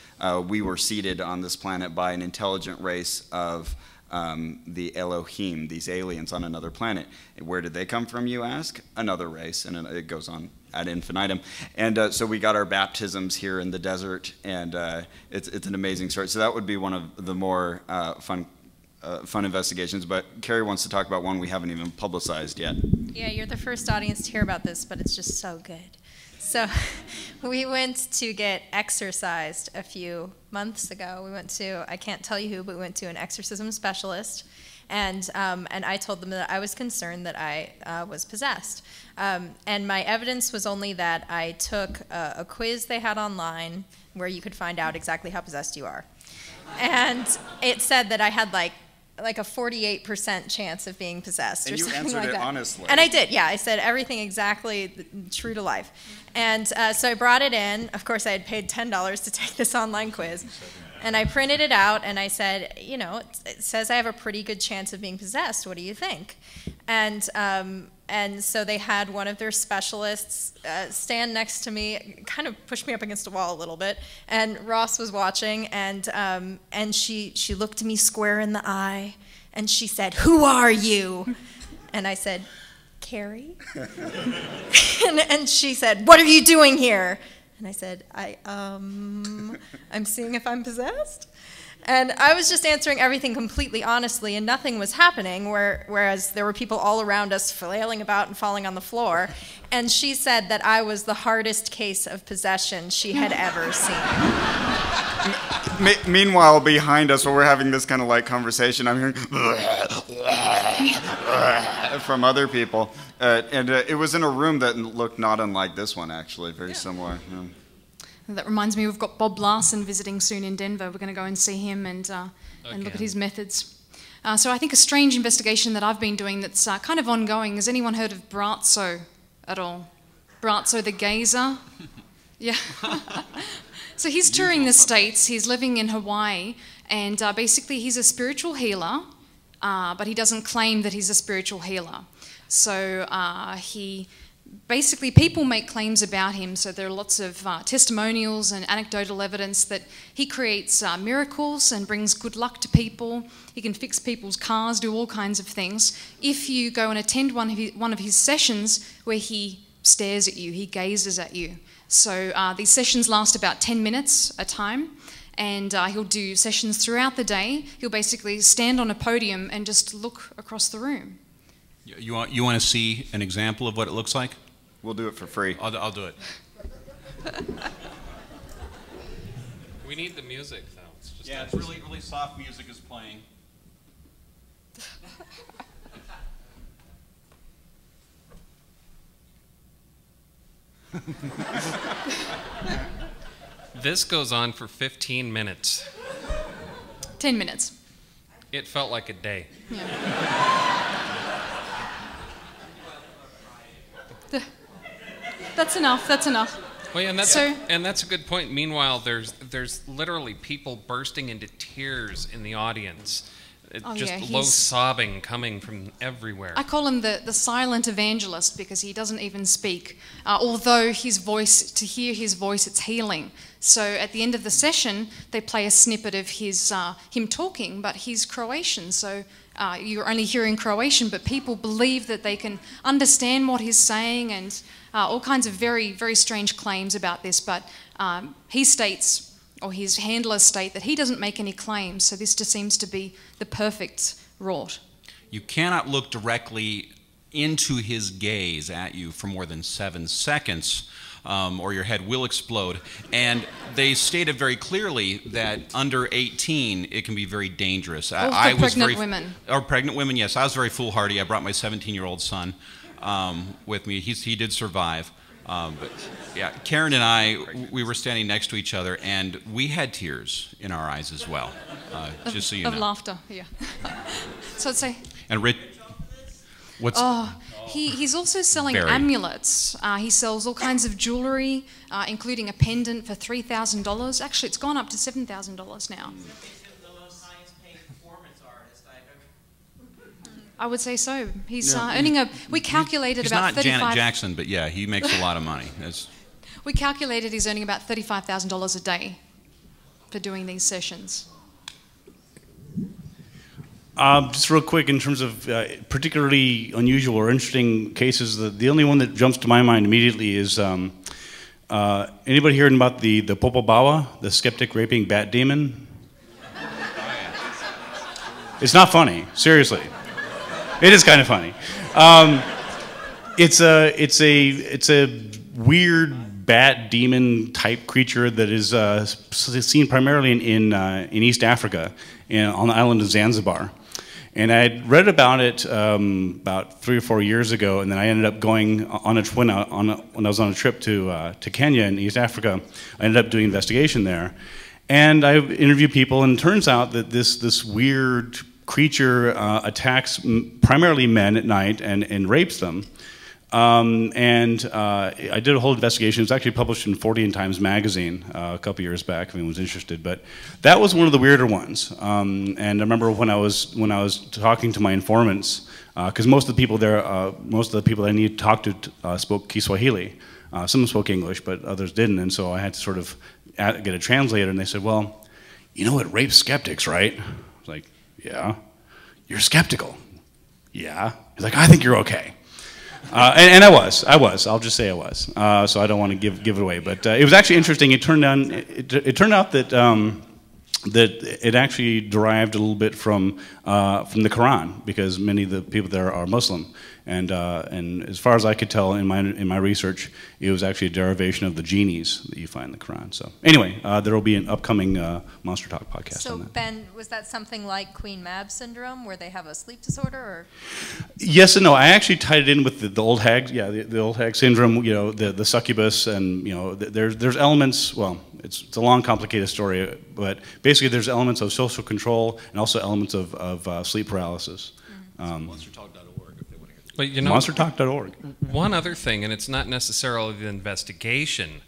we were seeded on this planet by an intelligent race of the Elohim, these aliens on another planet. Where did they come from, you ask? Another race, and it goes on ad infinitum. And so we got our baptisms here in the desert, and it's an amazing story. So that would be one of the more fun investigations, but Carrie wants to talk about one we haven't even publicized yet. Yeah, you're the first audience to hear about this, but it's just so good. So we went to get exorcised a few months ago. We went to, I can't tell you who, but we went to an exorcism specialist. And I told them that I was concerned that I was possessed. And my evidence was only that I took a quiz they had online where you could find out exactly how possessed you are. And it said that I had like a 48% chance of being possessed, or something like that. And you answered it honestly. And I did, yeah. I said everything exactly true to life. And so I brought it in. Of course, I had paid $10 to take this online quiz. And I printed it out, and I said, you know, it says I have a pretty good chance of being possessed. What do you think? And so they had one of their specialists stand next to me, kind of push me up against a wall a little bit. And Ross was watching, and she looked me square in the eye, and she said, "Who are you?" And I said, "Carrie." and she said, "What are you doing here?" And I said, I'm seeing if I'm possessed." And I was just answering everything completely honestly, and nothing was happening, whereas there were people all around us flailing about and falling on the floor. And she said that I was the hardest case of possession she had ever seen. Meanwhile, behind us, while we're having this kind of like conversation, I'm hearing from other people. And it was in a room that looked not unlike this one, actually, very similar. Yeah. That reminds me, we've got Bob Larson visiting soon in Denver. We're going to go and see him and look at his methods. So I think a strange investigation that I've been doing that's kind of ongoing. Has anyone heard of Bratso at all? Bratso the Gazer? Yeah. So he's touring the States. He's living in Hawaii. And basically he's a spiritual healer, but he doesn't claim that he's a spiritual healer. So he... Basically, people make claims about him, so there are lots of testimonials and anecdotal evidence that he creates miracles and brings good luck to people. He can fix people's cars, do all kinds of things. If you go and attend one of his sessions where he stares at you, he gazes at you. So these sessions last about 10 minutes a time, and he'll do sessions throughout the day. He'll basically stand on a podium and just look across the room. You want to see an example of what it looks like? We'll do it for free. I'll do it. We need the music, though. It's just it's really, really soft music is playing. This goes on for 15 minutes. 10 minutes. It felt like a day. Yeah. That's enough. That's enough. Well, yeah, and that's a good point. Meanwhile, there's literally people bursting into tears in the audience, low sobbing coming from everywhere. I call him the silent evangelist because he doesn't even speak. Although his voice, to hear his voice, it's healing. So at the end of the session, they play a snippet of his him talking, but he's Croatian, so. You're only hearing Croatian, but people believe that they can understand what he's saying, and all kinds of very, very strange claims about this. But he states, or his handlers state, that he doesn't make any claims, so this just seems to be the perfect rort. You cannot look directly into his gaze at you for more than 7 seconds, or your head will explode. And they stated very clearly that under 18, it can be very dangerous. Pregnant women, yes. I was very foolhardy. I brought my 17-year-old son with me. He did survive. But yeah, Karen and I, we were standing next to each other, and we had tears in our eyes as well. Just so you know. Of laughter, yeah. So I'd say. And Rich, what's? Oh, he's also selling amulets. He sells all kinds of jewelry, including a pendant for $3,000. Actually, it's gone up to $7,000 now. I would say so. He's earning a. We calculated about 35. He's not Janet Jackson, but yeah, he makes a lot of money. That's... We calculated he's earning about $35,000 a day for doing these sessions. Just real quick, in terms of particularly unusual or interesting cases, the only one that jumps to my mind immediately is anybody hearing about the Popobawa, the skeptic raping bat demon? It's not funny, seriously. It is kind of funny. It's a weird bat demon type creature that is seen primarily in East Africa, on the island of Zanzibar. And I had read about it about 3 or 4 years ago, and then I ended up going on when I was on a trip to Kenya in East Africa. I ended up doing investigation there, and I interviewed people, and it turns out that this weird creature attacks primarily men at night and rapes them. I did a whole investigation. It was actually published in 40 and Times magazine a couple years back, if anyone was interested. But that was one of the weirder ones. And I remember when I was talking to my informants, because most of the people there, most of the people that I needed to talk to spoke Kiswahili. Some spoke English, but others didn't. And so I had to sort of get a translator. And they said, "Well, you know what rapes skeptics, right?" I was like, "Yeah." "You're skeptical." "Yeah." He's like, "I think you're okay." And I was. I'll just say I was. So I don't want to give it away. But it was actually interesting. It turned out that it actually derived a little bit from the Quran, because many of the people there are Muslim. And as far as I could tell in my research, it was actually a derivation of the genies that you find in the Quran. So anyway, there will be an upcoming Monster Talk podcast. So on that. Ben, was that something like Queen Mab syndrome, where they have a sleep disorder, or? Yes and no. I actually tied it in with the old hag, yeah, the old hag syndrome. You know, the succubus, and you know, there's elements. Well, it's a long, complicated story, but basically there's elements of social control and also elements of sleep paralysis. Mm-hmm. But you know, MonsterTalk.org. One other thing, and it's not necessarily the investigation,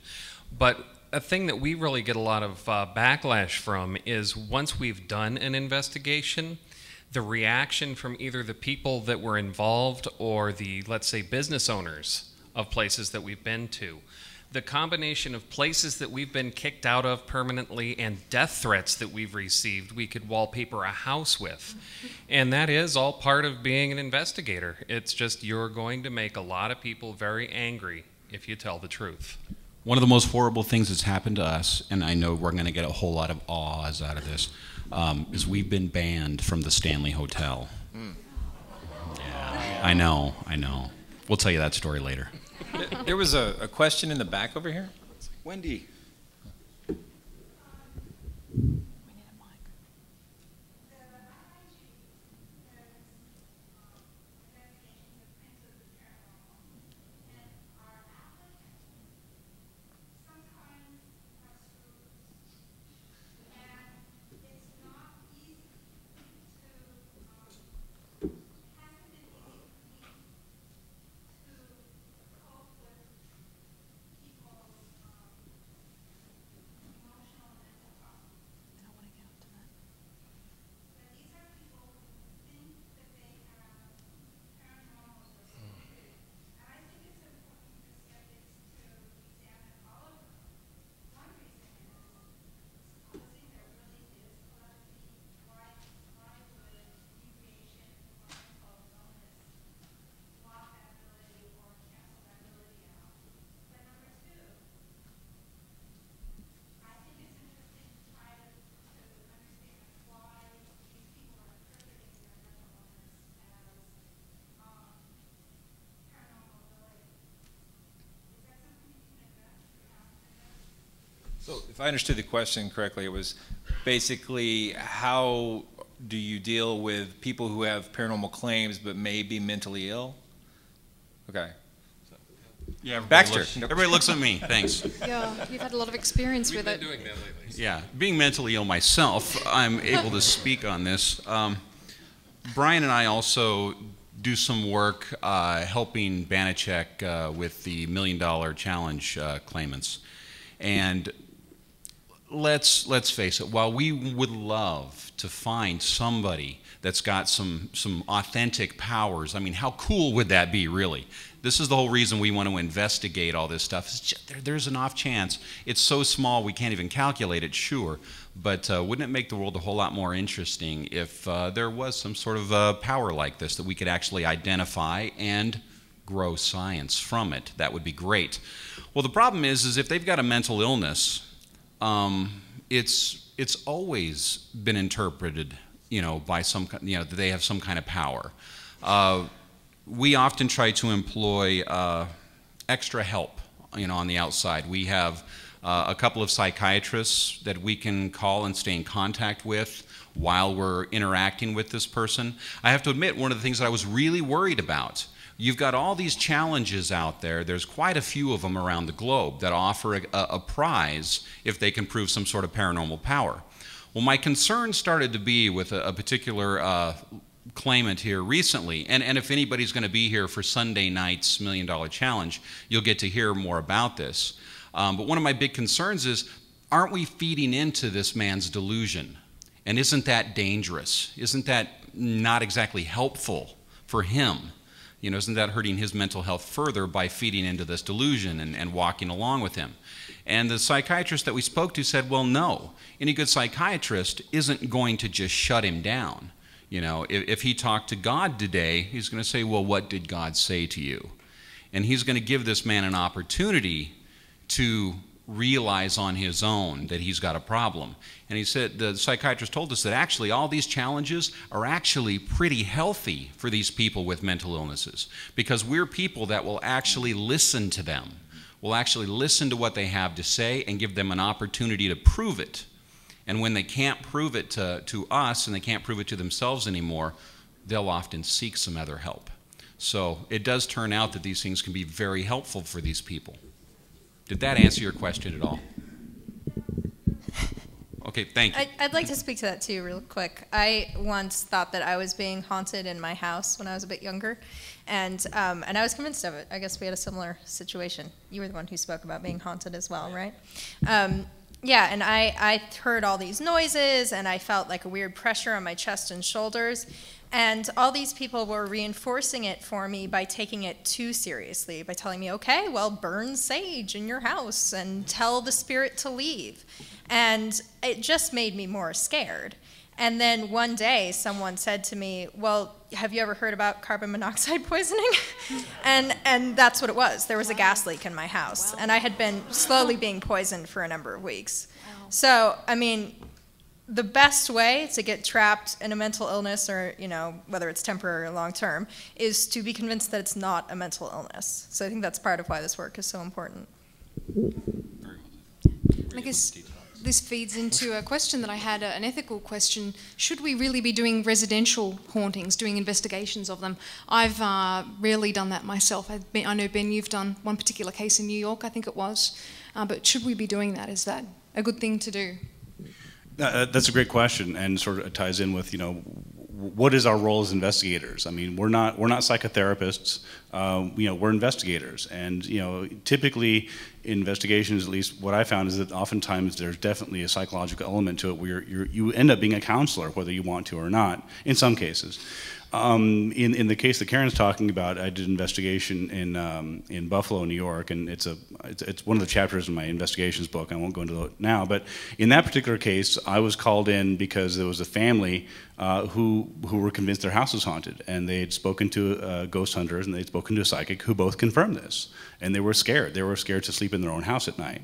but a thing that we really get a lot of backlash from is once we've done an investigation, the reaction from either the people that were involved or the, let's say, business owners of places that we've been to. The combination of places that we've been kicked out of permanently and death threats that we've received, we could wallpaper a house with. And that is all part of being an investigator. It's just you're going to make a lot of people very angry if you tell the truth. One of the most horrible things that's happened to us, and I know we're going to get a whole lot of ahs out of this, is we've been banned from the Stanley Hotel. Mm. Yeah, I know. We'll tell you that story later. There was a question in the back over here. Wendy. So if I understood the question correctly, it was basically how do you deal with people who have paranormal claims but may be mentally ill? Okay. So. Yeah, everybody looks at me. Thanks. Yeah, you've had a lot of experience with it. We've been doing that lately. So. Yeah, being mentally ill myself, I'm able to speak on this. Bryan and I also do some work helping Banachek with the $1 Million Challenge claimants. And let's face it, while we would love to find somebody that's got some authentic powers, I mean, how cool would that be, really? This is the whole reason we want to investigate all this stuff. Just, there's an off chance. It's so small we can't even calculate it, sure. But wouldn't it make the world a whole lot more interesting if there was some sort of power like this that we could actually identify and grow science from it? That would be great. Well, the problem is if they've got a mental illness, it's always been interpreted, you know, by some, you know, that they have some kind of power. We often try to employ extra help, you know, on the outside. We have a couple of psychiatrists that we can call and stay in contact with while we're interacting with this person. I have to admit, one of the things that I was really worried about, you've got all these challenges out there. There's quite a few of them around the globe that offer a prize if they can prove some sort of paranormal power. Well, my concern started to be with a particular claimant here recently, and if anybody's going to be here for Sunday night's $1 Million Challenge, you'll get to hear more about this. But one of my big concerns is, aren't we feeding into this man's delusion? And isn't that dangerous? Isn't that not exactly helpful for him? You know, isn't that hurting his mental health further by feeding into this delusion and walking along with him? And the psychiatrist that we spoke to said, well, no. Any good psychiatrist isn't going to just shut him down. You know, if he talked to God today, he's going to say, well, what did God say to you? And he's going to give this man an opportunity to realize on his own that he's got a problem. And he said, the psychiatrist told us that actually all these challenges are actually pretty healthy for these people with mental illnesses, because we're people that will actually listen to them. We'll actually listen to what they have to say and give them an opportunity to prove it. And when they can't prove it to us and they can't prove it to themselves anymore, they'll often seek some other help. So it does turn out that these things can be very helpful for these people. Did that answer your question at all? Okay, thank you. I'd like to speak to that too real quick. I once thought that I was being haunted in my house when I was a bit younger, and I was convinced of it. I guess we had a similar situation. You were the one who spoke about being haunted as well, right? Yeah, and I heard all these noises, and I felt like a weird pressure on my chest and shoulders. And all these people were reinforcing it for me by taking it too seriously, by telling me, okay, well, burn sage in your house and tell the spirit to leave. And it just made me more scared. And then one day someone said to me, well, have you ever heard about carbon monoxide poisoning? and that's what it was. There was a gas leak in my house. Wow. And I had been slowly being poisoned for a number of weeks. Wow. So, I mean, the best way to get trapped in a mental illness, or, you know, whether it's temporary or long term, is to be convinced that it's not a mental illness. So I think that's part of why this work is so important. I guess this feeds into a question that I had, an ethical question. Should we really be doing residential hauntings, doing investigations of them? I've rarely done that myself. I know, Ben, you've done one particular case in New York, I think it was. But should we be doing that? Is that a good thing to do? That's a great question, and sort of ties in with, you know, what is our role as investigators? I mean, we're not psychotherapists. You know, we're investigators, and, you know, typically investigations, at least what I found, is that oftentimes there's definitely a psychological element to it, where you end up being a counselor, whether you want to or not, in some cases. In the case that Karen's talking about, I did an investigation in Buffalo, New York, and it's one of the chapters in my investigations book. I won't go into it now, but in that particular case, I was called in because there was a family who were convinced their house was haunted, and they had spoken to ghost hunters, and they'd spoken to a psychic, who both confirmed this, and they were scared. They were scared to sleep in their own house at night,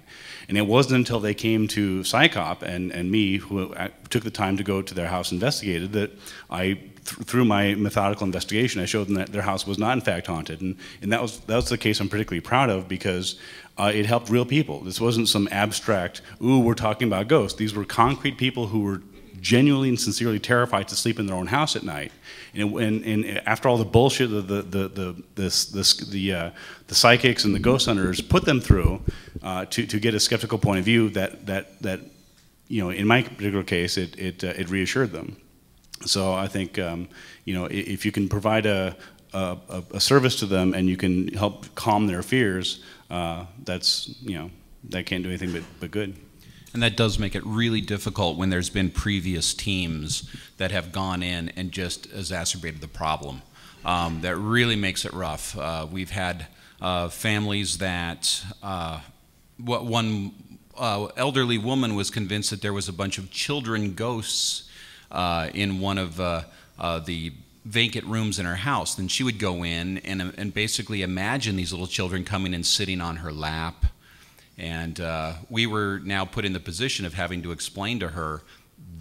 and it wasn't until they came to CSICOP and me, who took the time to go to their house and investigated, that I, through my methodical investigation, I showed them that their house was not in fact haunted, and that was the case I'm particularly proud of, because it helped real people. This wasn't some abstract, ooh, we're talking about ghosts. These were concrete people who were genuinely and sincerely terrified to sleep in their own house at night. And after all the bullshit that the psychics and the ghost hunters put them through to get a skeptical point of view, that you know, in my particular case, it reassured them. So I think you know, if you can provide a service to them and you can help calm their fears, that's, you know, that can't do anything but good. And that does make it really difficult when there's been previous teams that have gone in and just exacerbated the problem. That really makes it rough. We've had families that one elderly woman was convinced that there was a bunch of children ghosts in one of the vacant rooms in her house. Then she would go in and basically imagine these little children coming and sitting on her lap. And we were now put in the position of having to explain to her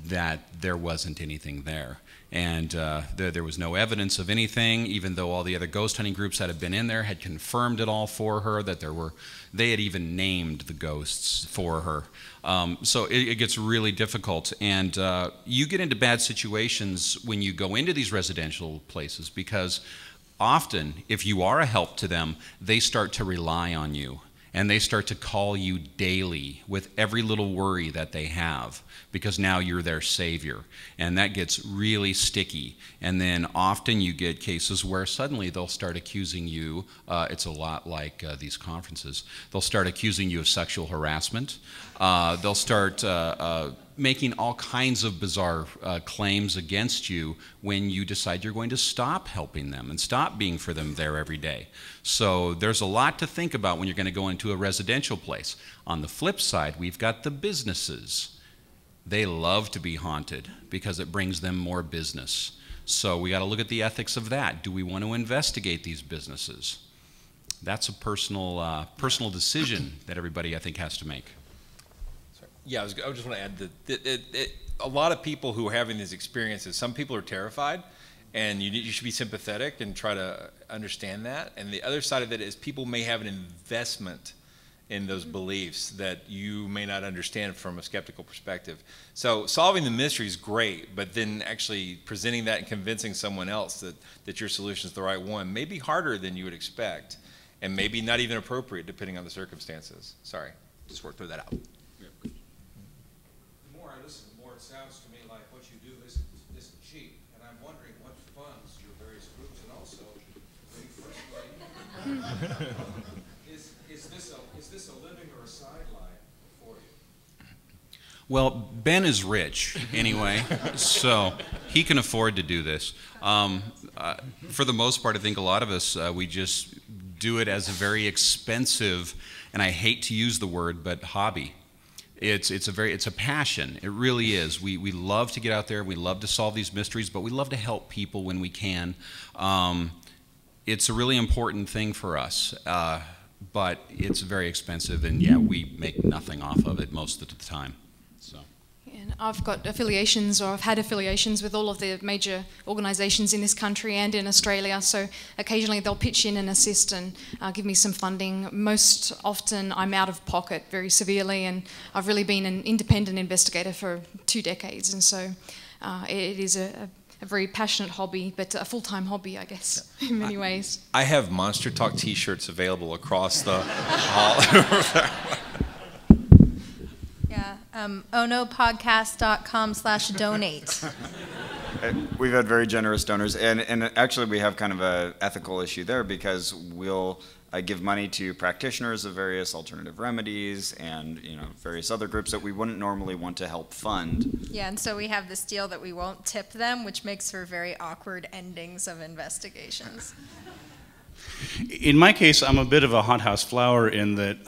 that there wasn't anything there. And there was no evidence of anything, even though all the other ghost hunting groups that had been in there had confirmed it all for her, that there were, they had even named the ghosts for her. So it gets really difficult. And you get into bad situations when you go into these residential places, because often, if you are a help to them, they start to rely on you. And they start to call you daily with every little worry that they have, because now you're their savior. And that gets really sticky. And then often you get cases where suddenly they'll start accusing you, it's a lot like these conferences, they'll start accusing you of sexual harassment. They'll start making all kinds of bizarre claims against you when you decide you're going to stop helping them and stop being for them there every day. So there's a lot to think about when you're going to go into a residential place. On the flip side, we've got the businesses. They love to be haunted because it brings them more business. So we got to look at the ethics of that. Do we want to investigate these businesses? That's a personal decision that everybody, I think, has to make. Yeah, I just want to add that a lot of people who are having these experiences, some people are terrified, and you should be sympathetic and try to understand that. And the other side of it is people may have an investment in those beliefs that you may not understand from a skeptical perspective. So solving the mystery is great, but then actually presenting that and convincing someone else that your solution is the right one may be harder than you would expect, and maybe not even appropriate depending on the circumstances. Sorry, just worked through that out. Sounds to me like what you do isn't cheap, and I'm wondering what funds your various groups, and also, is this a living or a sideline for you? Well, Ben is rich anyway, so he can afford to do this. For the most part, I think a lot of us, we just do it as a very expensive, and I hate to use the word, but hobby. It's a passion. It really is. We love to get out there. We love to solve these mysteries, but we love to help people when we can. It's a really important thing for us, but it's very expensive, and yeah, we make nothing off of it most of the time. So. And I've got affiliations, or I've had affiliations with all of the major organisations in this country and in Australia, so occasionally they'll pitch in and assist and give me some funding. Most often I'm out of pocket very severely, and I've really been an independent investigator for 2 decades, and so it is a very passionate hobby, but a full-time hobby, I guess, in many ways. I have Monster Talk t-shirts available across the hall. Yeah, ohnopodcast.com/donate. We've had very generous donors, and actually we have kind of an ethical issue there, because we'll give money to practitioners of various alternative remedies and, you know, various other groups that we wouldn't normally want to help fund. Yeah, and so we have this deal that we won't tip them, which makes for very awkward endings of investigations. In my case, I'm a bit of a hothouse flower in that.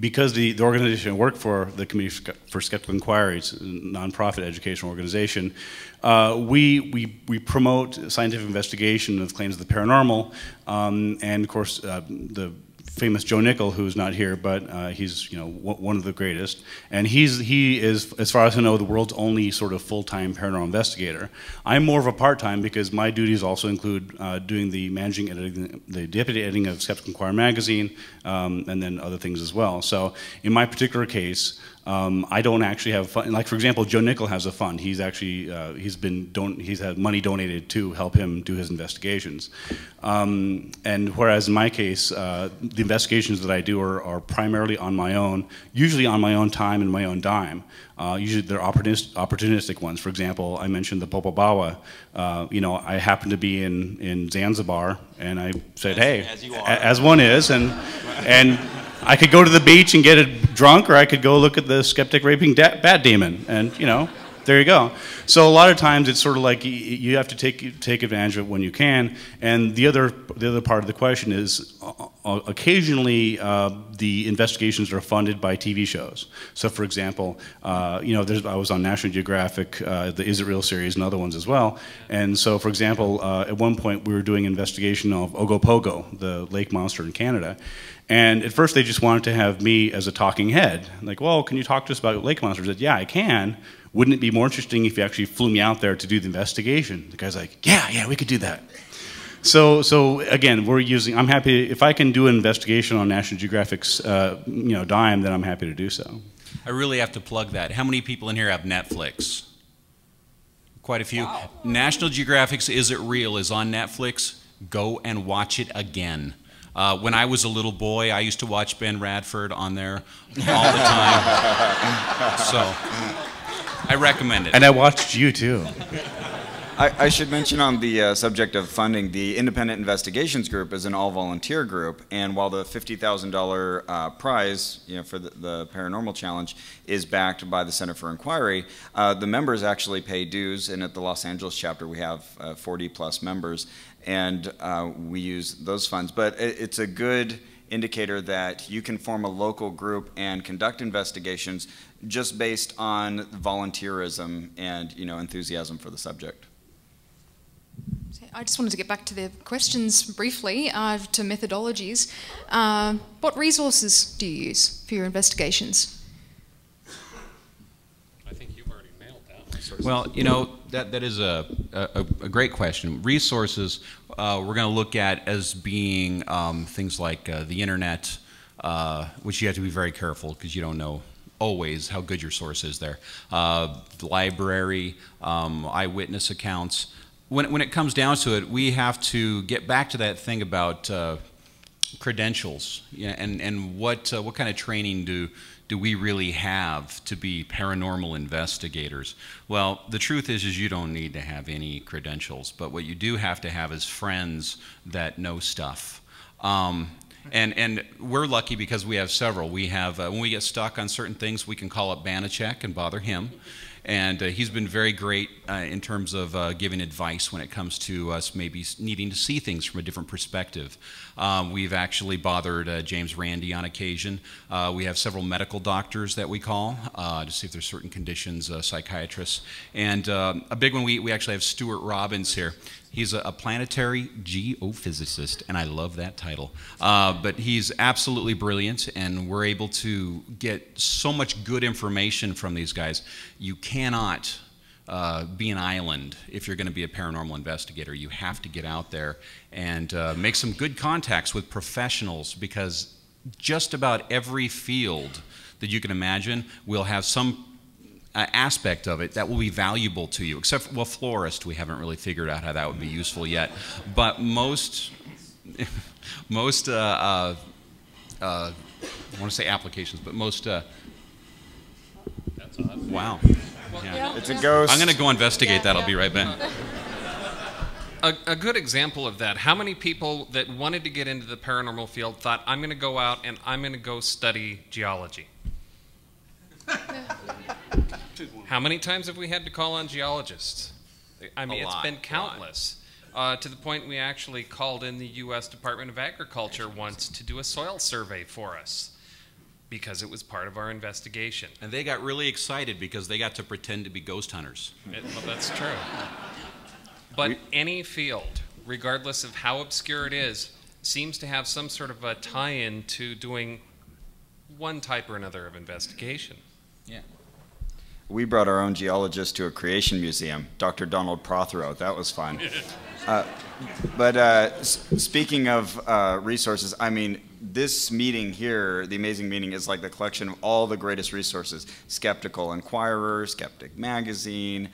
Because the organization I work for, the Committee for Skeptical Inquiry, it's a nonprofit educational organization, we promote scientific investigation of claims of the paranormal, and of course the famous Joe Nickell, who's not here, but he's, you know, one of the greatest, and he is, as far as I know, the world's only sort of full-time paranormal investigator. I'm more of a part-time, because my duties also include doing the managing editing, the deputy editing of Skeptical Inquirer magazine, and then other things as well. So in my particular case, I don't actually have fund. Like, for example, Joe Nickell has a fund. He's actually he's had money donated to help him do his investigations. And whereas in my case, the investigations that I do are primarily on my own, usually on my own time and my own dime. Usually they're opportunistic ones. For example, I mentioned the Popobawa. You know, I happened to be in Zanzibar, and I said, as one is, and I could go to the beach and get it drunk, or I could go look at the skeptic raping bat demon, and you know, there you go. So a lot of times it's sort of like you have to take advantage of it when you can. And the other part of the question is, occasionally the investigations are funded by TV shows. So for example, you know, I was on National Geographic, the Is It Real series, and other ones as well. And so for example, at one point we were doing an investigation of Ogopogo, the lake monster in Canada. And at first they just wanted to have me as a talking head. Like, well, can you talk to us about lake monsters? I said, yeah, I can. Wouldn't it be more interesting if you actually flew me out there to do the investigation? The guy's like, yeah, we could do that. So again, I'm happy, if I can do an investigation on National Geographic's you know, dime, then I'm happy to do so. I really have to plug that. How many people in here have Netflix? Quite a few. Wow. National Geographic's Is It Real is on Netflix. Go and watch it again. When I was a little boy, I used to watch Ben Radford on there all the time. So I recommend it. And I watched you too. I should mention, on the subject of funding, the Independent Investigations Group is an all-volunteer group, and while the $50,000 prize, you know, for the Paranormal Challenge is backed by the Center for Inquiry, the members actually pay dues, and at the Los Angeles chapter we have 40-plus members, and we use those funds. But it's a good indicator that you can form a local group and conduct investigations just based on volunteerism and, you know, enthusiasm for the subject. I just wanted to get back to the questions briefly, to methodologies. What resources do you use for your investigations? I think you've already nailed that. Well, you know, that is a great question. Resources we're going to look at as being things like the internet, which you have to be very careful because you don't know always how good your source is there. The library, eyewitness accounts. When it comes down to it, we have to get back to that thing about credentials, you know, and what kind of training do we really have to be paranormal investigators? Well, the truth is you don't need to have any credentials, but what you do have to have is friends that know stuff. And we're lucky because we have several. We have when we get stuck on certain things, we can call up Banachek and bother him. And he's been very great in terms of giving advice when it comes to us maybe needing to see things from a different perspective. We've actually bothered James Randi on occasion. We have several medical doctors that we call to see if there's certain conditions, psychiatrists. And a big one, we actually have Stuart Robbins here. He's a planetary geophysicist, and I love that title. But he's absolutely brilliant, and we're able to get so much good information from these guys. You cannot be an island if you're going to be a paranormal investigator. You have to get out there and make some good contacts with professionals, because just about every field that you can imagine will have some aspect of it that will be valuable to you, except for, well, florist, we haven't really figured out how that would be useful yet. But most I want to say applications, but most. That's odd. Wow. Yeah. It's a ghost. I'm going to go investigate that. I'll be right back. A good example of that. How many people that wanted to get into the paranormal field thought, I'm going to go out and I'm going to go study geology? How many times have we had to call on geologists? I mean, it's been countless. To the point we actually called in the U.S. Department of Agriculture once to do a soil survey for us because it was part of our investigation. And they got really excited because they got to pretend to be ghost hunters. Well, that's true. But any field, regardless of how obscure it is, seems to have some sort of a tie-in to doing one type or another of investigation. Yeah. We brought our own geologist to a creation museum, Dr. Donald Prothero. That was fun. Speaking of resources, I mean, this meeting here, the amazing meeting, is like the collection of all the greatest resources: Skeptical Inquirer, Skeptic Magazine,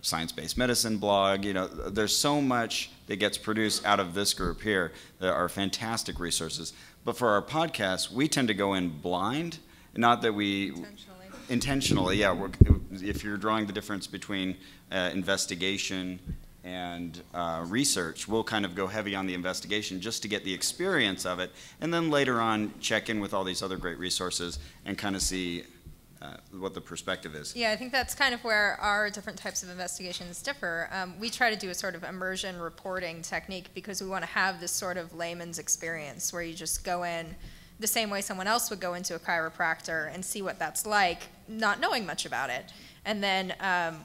Science-Based Medicine blog. You know, there's so much that gets produced out of this group here that are fantastic resources. But for our podcast, we tend to go in blind. Not that we intentionally, yeah. If you're drawing the difference between investigation and research, we'll kind of go heavy on the investigation just to get the experience of it, and then later on check in with all these other great resources and kind of see what the perspective is. Yeah, I think that's kind of where our different types of investigations differ. We try to do a sort of immersion reporting technique because we want to have this sort of layman's experience where you just go in the same way someone else would go into a chiropractor and see what that's like, not knowing much about it. And then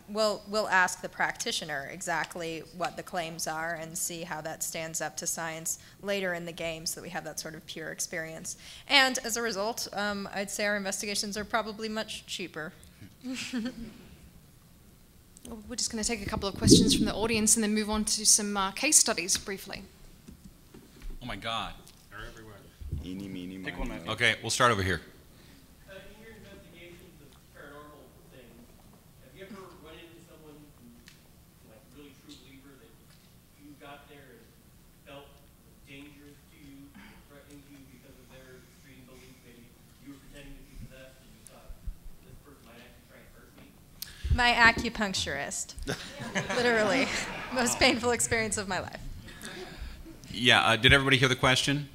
we'll ask the practitioner exactly what the claims are and see how that stands up to science later in the game, so that we have that sort of pure experience. And as a result, I'd say our investigations are probably much cheaper. We're just going to take a couple of questions from the audience and then move on to some case studies briefly. Oh my God, they're everywhere. Eeny, meeny, miny. Okay, we'll start over here. My acupuncturist, literally, most painful experience of my life. Yeah, did everybody hear the question?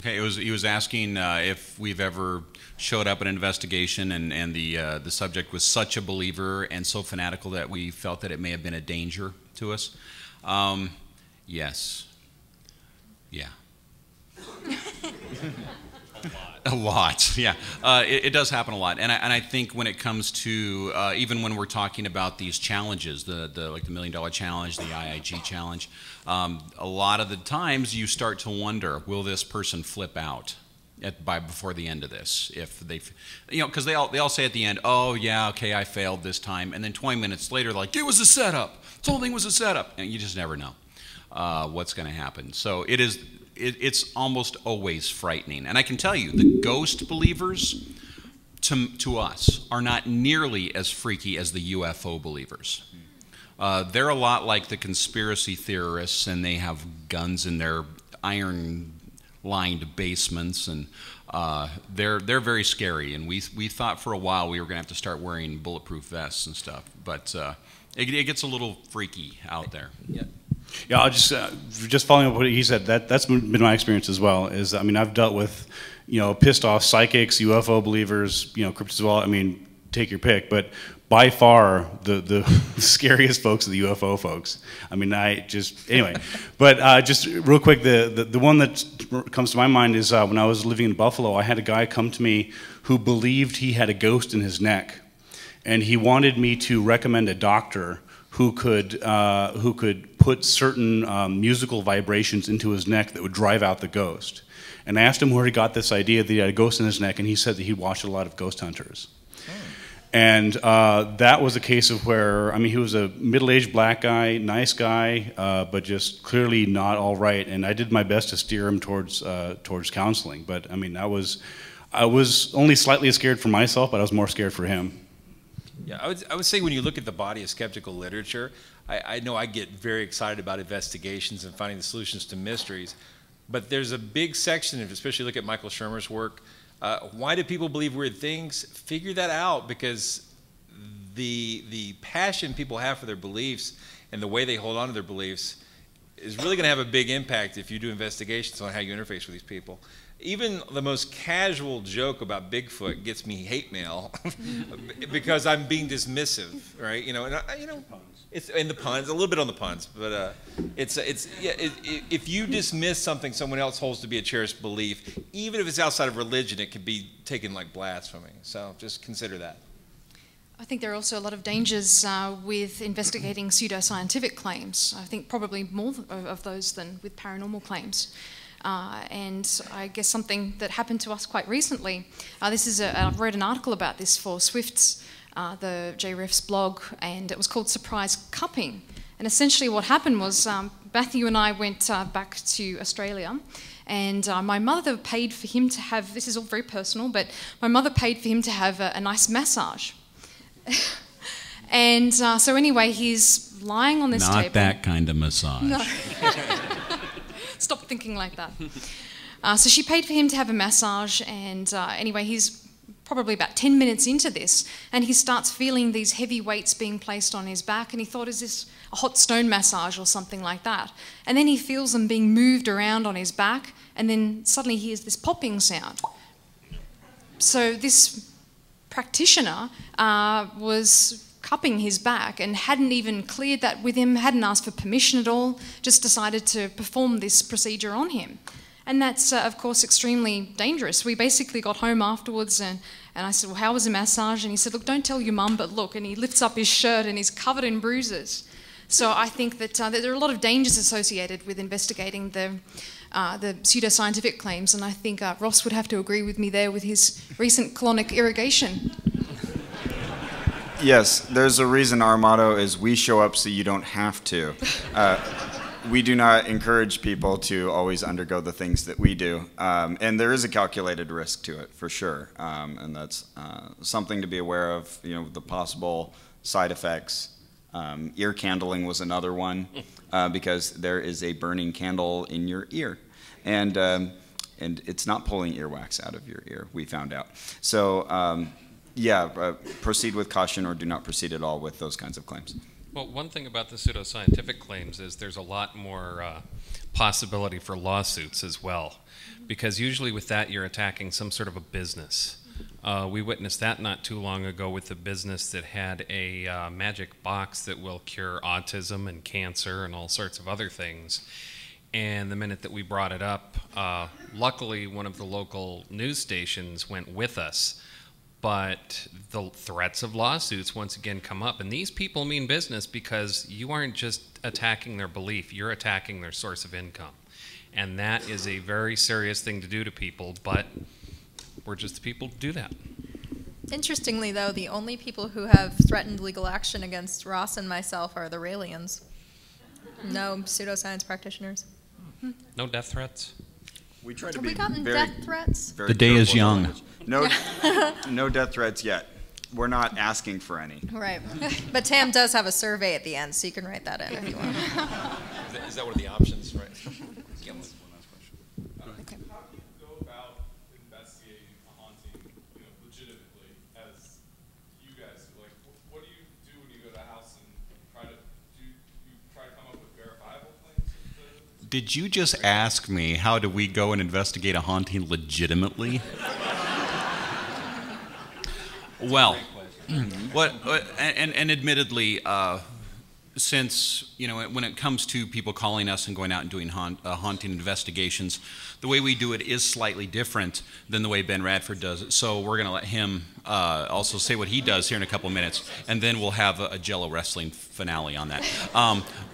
Okay, he was asking if we've ever showed up at an investigation and the subject was such a believer and so fanatical that we felt that it may have been a danger to us. Yes. Yeah. A lot, yeah. It does happen a lot, and I think when it comes to even when we're talking about these challenges, like the $1 Million Challenge, the IIG Challenge, a lot of the times you start to wonder, will this person flip out before the end of this? If they, you know, because they all say at the end, oh yeah, okay, I failed this time, and then 20 minutes later, they're like, it was a setup. This whole thing was a setup, and you just never know what's going to happen. So it is. It's almost always frightening. And I can tell you, the ghost believers, to us, are not nearly as freaky as the UFO believers. They're a lot like the conspiracy theorists, and they have guns in their iron-lined basements, and they're very scary. And we thought for a while we were going to have to start wearing bulletproof vests and stuff, but it gets a little freaky out there. Yeah. Yeah, I'll just following up what he said. That's been my experience as well. Is I mean, I've dealt with, you know, pissed off psychics, UFO believers, you know, cryptozoologists. I mean, take your pick. But by far the scariest folks are the UFO folks. I mean, I just anyway. But just real quick, the one that comes to my mind is when I was living in Buffalo, I had a guy come to me who believed he had a ghost in his neck, and he wanted me to recommend a doctor who could put certain musical vibrations into his neck that would drive out the ghost. And I asked him where he got this idea that he had a ghost in his neck, and he said that he watched a lot of Ghost Hunters. Oh. And that was a case of where, I mean, he was a middle-aged black guy, nice guy, but just clearly not all right. And I did my best to steer him towards counseling. But I mean, I was only slightly scared for myself, but I was more scared for him. Yeah, I would say when you look at the body of skeptical literature, I know I get very excited about investigations and finding the solutions to mysteries, but there's a big section, especially look at Michael Shermer's work, why do people believe weird things? Figure that out, because the passion people have for their beliefs and the way they hold on to their beliefs is really going to have a big impact if you do investigations on how you interface with these people. Even the most casual joke about Bigfoot gets me hate mail because I'm being dismissive, right? You know, and I, you know, it's in the puns, a little bit on the puns, but it's yeah. If you dismiss something someone else holds to be a cherished belief, even if it's outside of religion, it could be taken like blasphemy. So just consider that. I think there are also a lot of dangers with investigating pseudoscientific claims. I think probably more of those than with paranormal claims. And I guess something that happened to us quite recently, I wrote an article about this for Swift's, the JREF's blog, and it was called Surprise Cupping. And essentially what happened was Matthew and I went back to Australia, and my mother paid for him to have, this is all very personal, but my mother paid for him to have a nice massage. And so anyway, he's lying on this table. Not that kind of massage. No. Stop thinking like that. So she paid for him to have a massage, and anyway, he's probably about 10 minutes into this, and he starts feeling these heavy weights being placed on his back, and he thought, is this a hot stone massage or something like that? And then he feels them being moved around on his back, and then suddenly he hears this popping sound. So this practitioner was cupping his back and hadn't even cleared that with him, hadn't asked for permission at all, just decided to perform this procedure on him. And that's, of course, extremely dangerous. We basically got home afterwards, and I said, well, how was the massage? And he said, look, don't tell your mum, but look. And he lifts up his shirt and he's covered in bruises. So I think that, that there are a lot of dangers associated with investigating the pseudoscientific claims, and I think Ross would have to agree with me there with his recent colonic irrigation. Yes, there's a reason our motto is we show up so you don't have to. We do not encourage people to always undergo the things that we do, and there is a calculated risk to it for sure, and that's something to be aware of. You know, the possible side effects. Ear candling was another one, because there is a burning candle in your ear, and it's not pulling earwax out of your ear. We found out. So yeah, proceed with caution, or do not proceed at all with those kinds of claims. Well, one thing about the pseudoscientific claims is there's a lot more possibility for lawsuits as well, because usually with that you're attacking some sort of a business. We witnessed that not too long ago with a business that had a magic box that will cure autism and cancer and all sorts of other things. And the minute that we brought it up, luckily one of the local news stations went with us. But the threats of lawsuits once again come up, and these people mean business, because you aren't just attacking their belief, you're attacking their source of income. And that is a very serious thing to do to people, but we're just the people to do that. Interestingly though, the only people who have threatened legal action against Ross and myself are the Raelians. No pseudoscience practitioners. No death threats? We try to be very, very the day is young. Language. No, no death threats yet. We're not asking for any. Right. But TAM does have a survey at the end, so you can write that in if you want. Is that one of the options? Right. Yeah. One last question. Okay. How do you go about investigating a haunting, you know, legitimately, as you guys do? Like, what do you do when you go to a house and try to come up with verifiable claims? Did you just ask me how do we go and investigate a haunting legitimately? Well, and admittedly, since, you know, when it comes to people calling us and going out and doing haunting investigations, the way we do it is slightly different than the way Ben Radford does it. So we're going to let him also say what he does here in a couple of minutes, and then we'll have a Jell-O wrestling finale on that.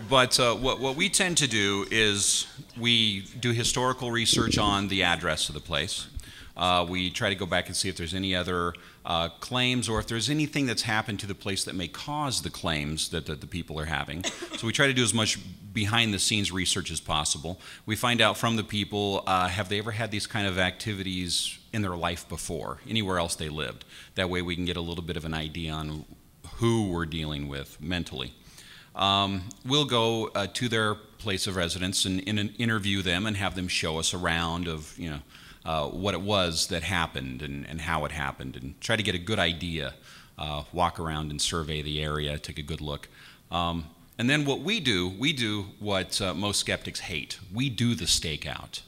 But what we tend to do is we do historical research on the address of the place. We try to go back and see if there's any other claims, or if there's anything that's happened to the place that may cause the claims that, the people are having. So we try to do as much behind-the-scenes research as possible. We find out from the people, have they ever had these kind of activities in their life before, anywhere else they lived? That way we can get a little bit of an idea on who we're dealing with mentally. We'll go to their place of residence and, interview them and have them show us around of, you know, what it was that happened and how it happened, and try to get a good idea, walk around and survey the area, take a good look. And then what we do what most skeptics hate. We do the stakeout.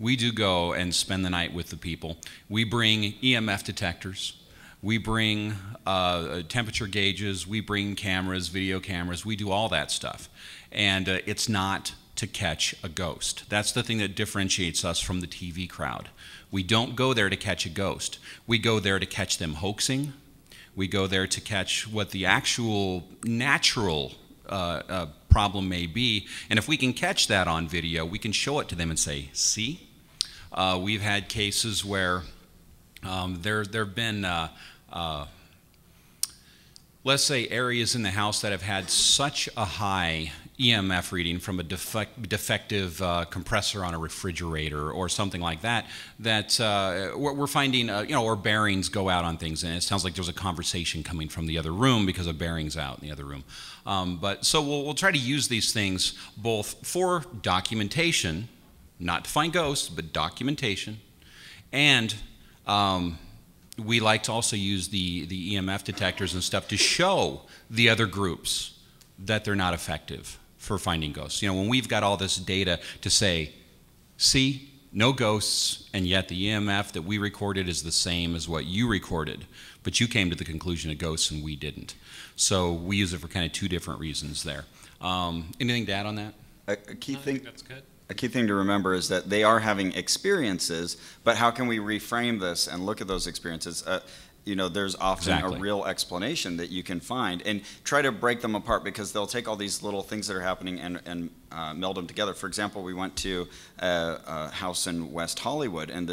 We do go and spend the night with the people. We bring EMF detectors. We bring temperature gauges. We bring cameras, video cameras. We do all that stuff. And it's not to catch a ghost. That's the thing that differentiates us from the TV crowd. We don't go there to catch a ghost. We go there to catch them hoaxing. We go there to catch what the actual natural problem may be. And if we can catch that on video, we can show it to them and say, see? We've had cases where there have been let's say, areas in the house that have had such a high EMF reading from a defective compressor on a refrigerator or something like that, that we're finding, or bearings go out on things, and it sounds like there's a conversation coming from the other room because of bearings out in the other room. But so we'll try to use these things both for documentation, not to find ghosts, but documentation, and we like to also use the EMF detectors and stuff to show the other groups that they're not effective for finding ghosts. You know, when we've got all this data to say, see, no ghosts, and yet the EMF that we recorded is the same as what you recorded, but you came to the conclusion of ghosts and we didn't. So we use it for kind of two different reasons there. Anything to add on that? I think that's good. A key thing to remember is that they are having experiences, but how can we reframe this and look at those experiences? You know, there's often a real explanation that you can find, and try to break them apart, because they'll take all these little things that are happening and meld them together. For example, we went to a house in West Hollywood, and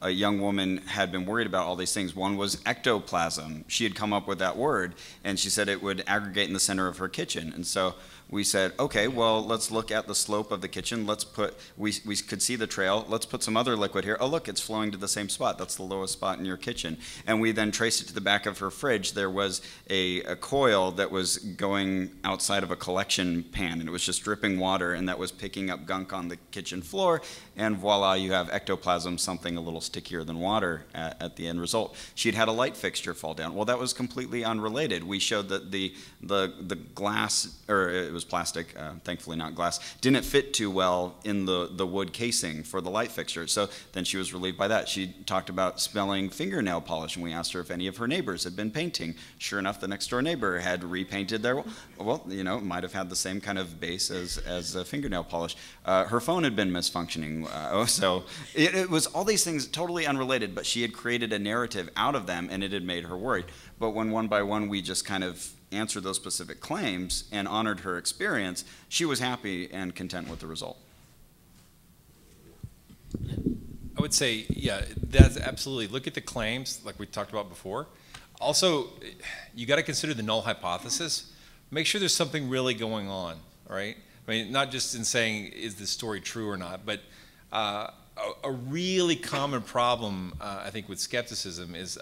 a young woman had been worried about all these things. One was ectoplasm. She had come up with that word, and she said it would aggregate in the center of her kitchen. And so we said, okay, well, let's look at the slope of the kitchen. Let's put, we could see the trail. Let's put some other liquid here. Oh, look, it's flowing to the same spot. That's the lowest spot in your kitchen. And we then traced it to the back of her fridge. There was a coil that was going outside of a collection pan, and it was just dripping water, and that was picking up gunk on the kitchen floor. And voila, you have ectoplasm, something a little stickier than water at the end result. She'd had a light fixture fall down. Well, that was completely unrelated. We showed that the glass, or it was plastic, thankfully not glass, didn't fit too well in the wood casing for the light fixture. So then she was relieved by that. She talked about smelling fingernail polish, and we asked her if any of her neighbors had been painting. Sure enough, the next door neighbor had repainted their wall. Well, you know, might have had the same kind of base as fingernail polish. Her phone had been misfunctioning. So it was all these things totally unrelated, but she had created a narrative out of them, and it had made her worried. But when one by one we just kind of answered those specific claims and honored her experience, she was happy and content with the result. I would say, yeah, that's absolutely. Look at the claims like we talked about before. Also, you got to consider the null hypothesis. Make sure there's something really going on, right? I mean, not just in saying, is this story true or not, but a really common problem, I think, with skepticism is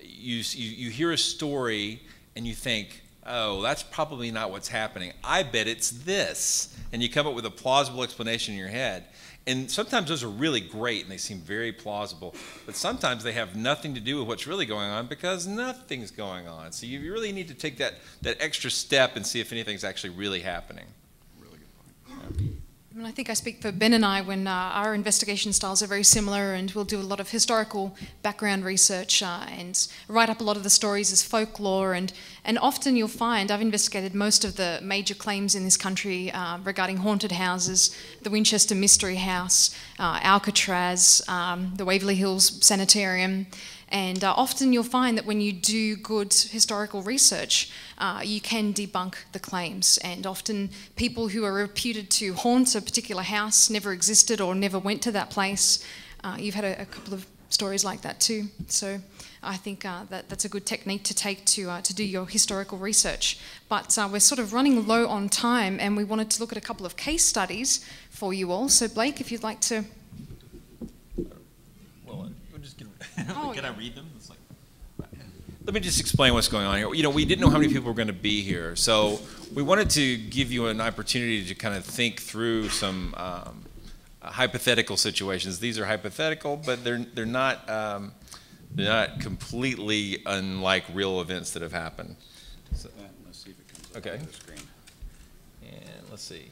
you hear a story and you think, oh, that's probably not what's happening. I bet it's this. And you come up with a plausible explanation in your head. And sometimes those are really great and they seem very plausible, but sometimes they have nothing to do with what's really going on because nothing's going on. So you really need to take that extra step and see if anything's actually really happening. Really good point. Yeah. I think I speak for Ben and I when our investigation styles are very similar, and we'll do a lot of historical background research and write up a lot of the stories as folklore, and often you'll find, I've investigated most of the major claims in this country regarding haunted houses, the Winchester Mystery House, Alcatraz, the Waverly Hills Sanitarium. And often you'll find that when you do good historical research, you can debunk the claims. And often people who are reputed to haunt a particular house never existed or never went to that place. You've had a couple of stories like that too. So I think that's a good technique to take to do your historical research. But we're sort of running low on time, and we wanted to look at a couple of case studies for you all. So Blake, if you'd like to... Oh, can I read them? It's like, let me just explain what's going on here. You know, we didn't know how many people were going to be here, so we wanted to give you an opportunity to kind of think through some hypothetical situations. These are hypothetical, but they're not completely unlike real events that have happened. So, let's see if it comes up on the screen. And let's see.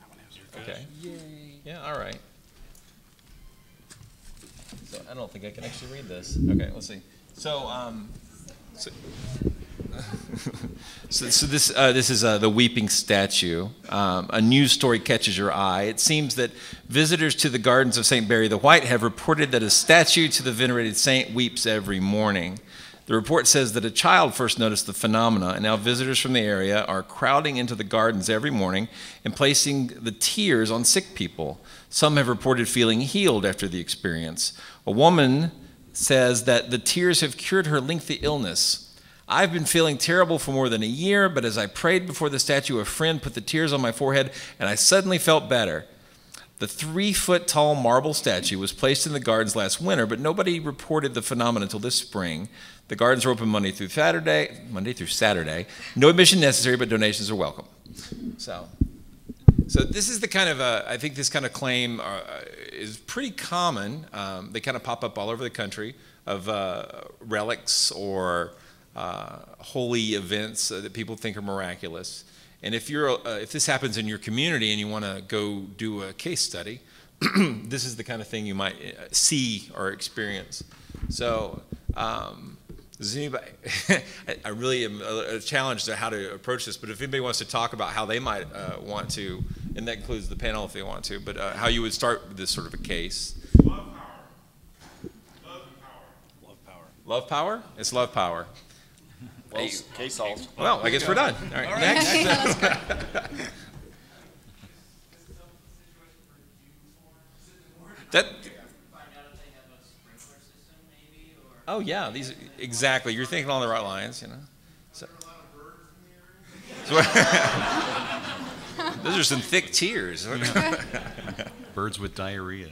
That one has your okay. Yay. Yeah. All right. So I don't think I can actually read this. Okay, let's see. So, this is the Weeping Statue. A news story catches your eye. It seems that visitors to the gardens of St. Barry the White have reported that a statue to the venerated saint weeps every morning. The report says that a child first noticed the phenomena, and now visitors from the area are crowding into the gardens every morning and placing the tears on sick people. Some have reported feeling healed after the experience. A woman says that the tears have cured her lengthy illness. I've been feeling terrible for more than a year, but as I prayed before the statue, a friend put the tears on my forehead, and I suddenly felt better. The 3-foot-tall marble statue was placed in the gardens last winter, but nobody reported the phenomenon until this spring. The gardens are open Monday through Saturday. No admission necessary, but donations are welcome. So this is the kind of, I think this kind of claim is pretty common. They kind of pop up all over the country of relics or holy events that people think are miraculous. And if you're if this happens in your community and you want to go do a case study, this is the kind of thing you might see or experience. So does anybody, I really am challenged to how to approach this, but if anybody wants to talk about how they might want to, and that includes the panel if they want to, but how you would start this sort of a case. Love power. Love power. Love power. Love power? It's love power. Well, case solved. Well, I guess we're done. All right, next. Oh yeah, these exactly. You're thinking along the right lines, you know. So. Those are some thick tears. Birds with diarrhea.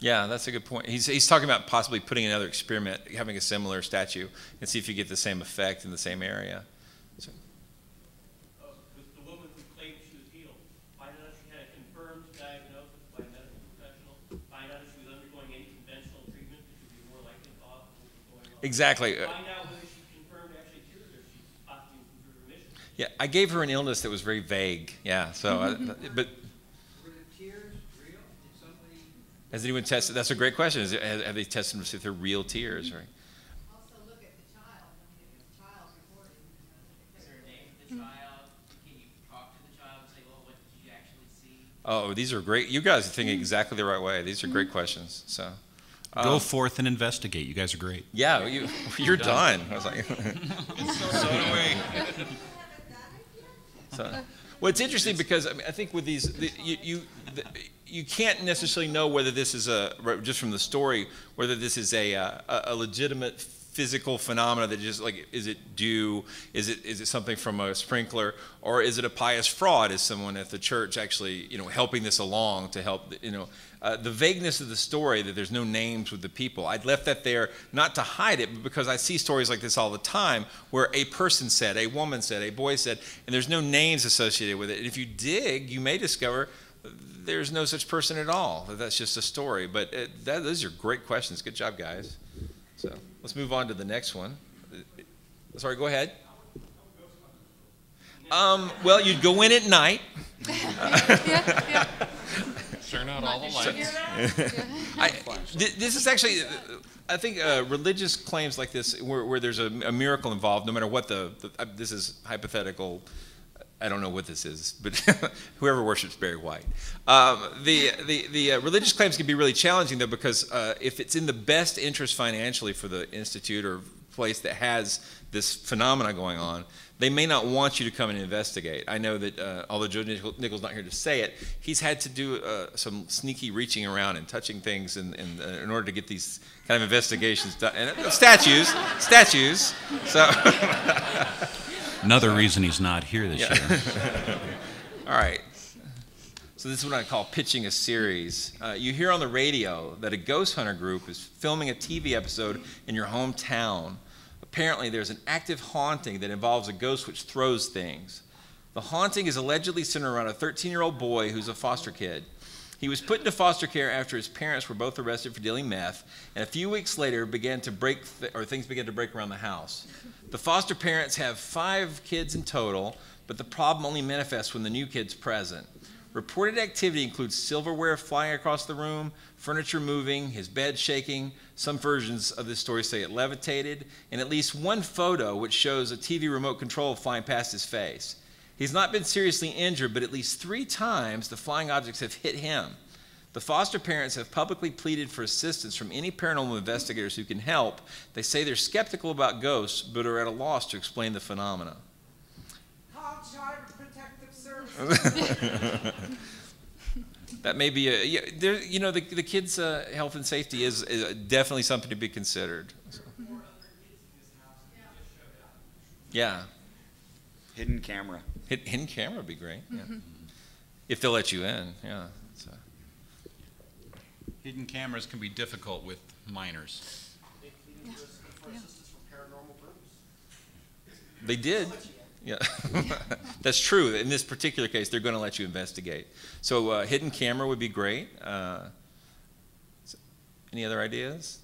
Yeah, that's a good point. He's talking about possibly putting another experiment, having a similar statue, and see if you get the same effect in the same area. So. With the woman who claimed she was healed, find out if she had a confirmed diagnosis by a medical professional, find out if she was undergoing any conventional treatment that would be more likely to cause what was going on. Exactly. Find out whether she confirmed actually cured or she possibly improved remission. Yeah, I gave her an illness that was very vague. Yeah, so, but... Has anyone tested? That's a great question. Have they tested them to see if they're real tears? Right? Also, look at the child. The child reported. Is there a name of the child? Can you talk to the child and say, well, what did you actually see? Oh, these are great. You guys are thinking exactly the right way. These are great questions. So, go forth and investigate. You guys are great. Yeah, you're done. I was like, so anyway. So, well, it's interesting because I mean, I think with these, you can't necessarily know whether this is just from the story, whether this is a legitimate physical phenomena that just like, is it due? Is it something from a sprinkler, or is it a pious fraud? Is someone at the church actually, you know, helping this along to help, you know, the vagueness of the story that there's no names with the people. I'd left that there not to hide it, but because I see stories like this all the time where a person said, a woman said, a boy said, and there's no names associated with it. And if you dig, you may discover there's no such person at all. That's just a story. But those are great questions. Good job, guys. So let's move on to the next one. Sorry, go ahead. Well, you'd go in at night. Turn out all the lights. This is actually, I think religious claims like this where there's a miracle involved, no matter what this is hypothetical. I don't know what this is, but whoever worships Barry White. The religious claims can be really challenging, though, because if it's in the best interest financially for the institute or place that has this phenomena going on, they may not want you to come and investigate. I know that, although Joe Nickell's not here to say it, he's had to do some sneaky reaching around and touching things in order to get these kind of investigations done. And, statues. So. Another reason he's not here this year. All right. So this is what I call pitching a series. You hear on the radio that a ghost hunter group is filming a TV episode in your hometown. Apparently there's an active haunting that involves a ghost which throws things. The haunting is allegedly centered around a 13-year-old boy who's a foster kid. He was put into foster care after his parents were both arrested for dealing meth, and a few weeks later things began to break around the house. The foster parents have 5 kids in total, but the problem only manifests when the new kid's present. Reported activity includes silverware flying across the room, furniture moving, his bed shaking. Some versions of this story say it levitated, and at least one photo which shows a TV remote control flying past his face. He's not been seriously injured, but at least 3 times the flying objects have hit him. The foster parents have publicly pleaded for assistance from any paranormal investigators who can help. They say they're skeptical about ghosts, but are at a loss to explain the phenomena. Call Child Protective Services. That may be a, you know, the kids' health and safety is definitely something to be considered. So. Yeah. Hidden camera. Hidden camera would be great. Yeah. Mm-hmm. If they'll let you in, yeah. So. Hidden cameras can be difficult with minors. They needed assistance from paranormal groups. They did. Yeah, that's true. In this particular case, they're going to let you investigate. So hidden camera would be great. Any other ideas?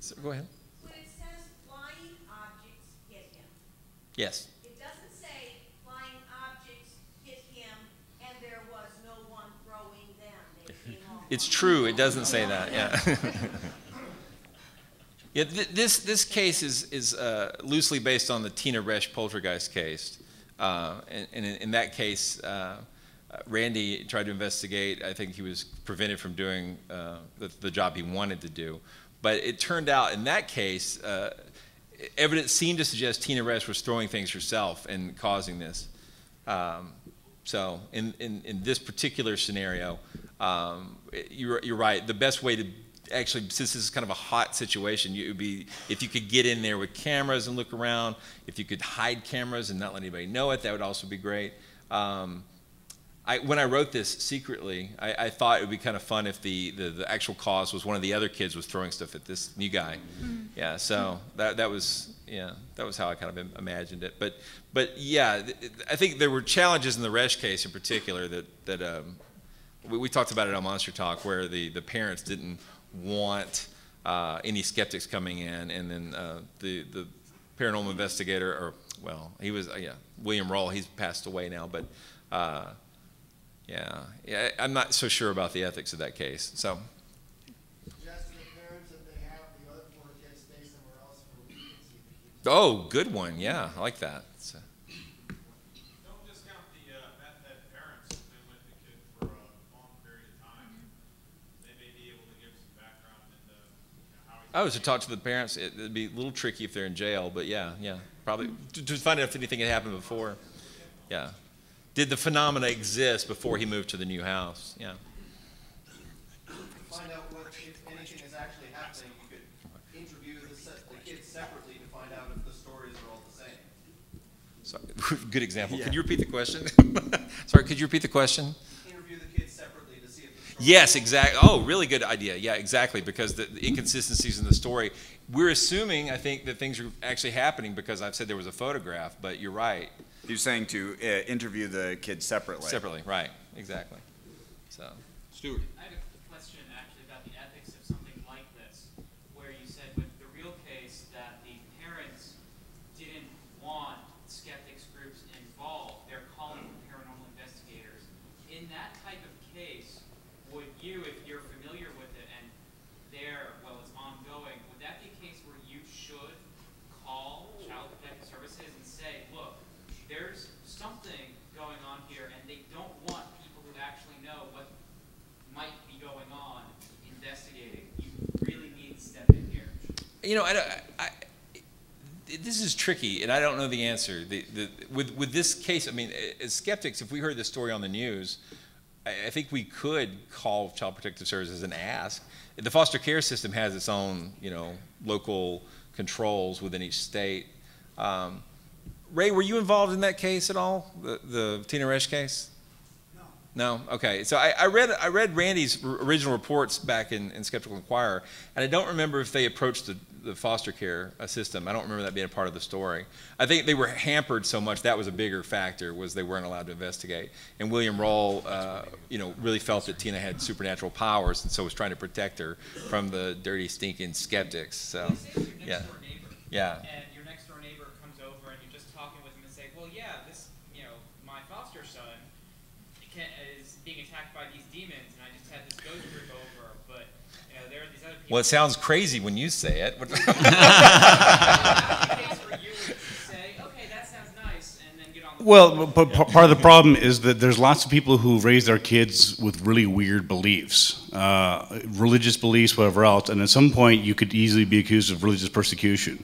So, go ahead. When it says flying objects hit him. Yes. It doesn't say flying objects hit him and there was no one throwing them. They came all it's true. It doesn't say that. Yeah. Yeah, this case is loosely based on the Tina Resch poltergeist case. And in that case, Randy tried to investigate. I think he was prevented from doing the job he wanted to do. But it turned out in that case, evidence seemed to suggest Tina Resch was throwing things herself and causing this. So in this particular scenario, you're right. The best way to actually, since this is kind of a hot situation, it would be if you could get in there with cameras and look around. If you could hide cameras and not let anybody know it, that would also be great. When I wrote this secretly, I thought it would be kind of fun if the actual cause was one of the other kids was throwing stuff at this new guy. Mm-hmm. Yeah, so that was how I kind of imagined it. But yeah, I think there were challenges in the Resch case in particular that we talked about it on Monster Talk, where the parents didn't want any skeptics coming in, and then the paranormal investigator, or well, he was William Roll. He's passed away now, but I'm not so sure about the ethics of that case. So. Suggest to the parents that they have the other four kids stay somewhere else for a week and see if the kids. Oh, good one. Yeah, I like that. So. Don't discount the that parents have been with the kid for a long period of time. I was to talk to the parents. It'd be a little tricky if they're in jail, but yeah, probably to find out if anything had happened before. Yeah, did the phenomena exist before he moved to the new house? Yeah. Find out what, if anything is actually happening. You could interview the kids separately to find out if the stories are all the same. Sorry, good example. Yeah. Could you repeat the question? Sorry, could you repeat the question? Yes, exactly. Oh, really good idea. Yeah, exactly, because the inconsistencies in the story. We're assuming, I think, that things are actually happening because I've said there was a photograph, but you're right. You're saying to interview the kids separately. Separately, right, exactly. So, Stuart. I have a question, actually, about the ethics of something like this, where you said with the real case that the parents didn't want skeptics groups involved. They're calling for paranormal investigators. In that type of case, would you, if you're familiar with it and well, it's ongoing, would that be a case where you should call Child Protective Services and say, look, there's something going on here and they don't want people who actually know what might be going on investigating. You really need to step in here. You know, this is tricky, and I don't know the answer. With this case, I mean, as skeptics, if we heard this story on the news, I think we could call Child Protective Services and ask. The foster care system has its own, local controls within each state. Ray, were you involved in that case at all, the Tina Resch case? No? Okay. So I read Randy's original reports back in Skeptical Inquirer, and I don't remember if they approached the foster care system. I don't remember that being a part of the story. I think they were hampered so much. That was a bigger factor, was they weren't allowed to investigate. And William Roll, really felt that Tina had supernatural powers, and so was trying to protect her from the dirty, stinking skeptics. So, yeah. Yeah. Well, it sounds crazy when you say it. Okay, that sounds nice, and then get on the Well, but part of the problem is that there's lots of people who raise their kids with really weird beliefs, religious beliefs, whatever else, and at some point you could easily be accused of religious persecution,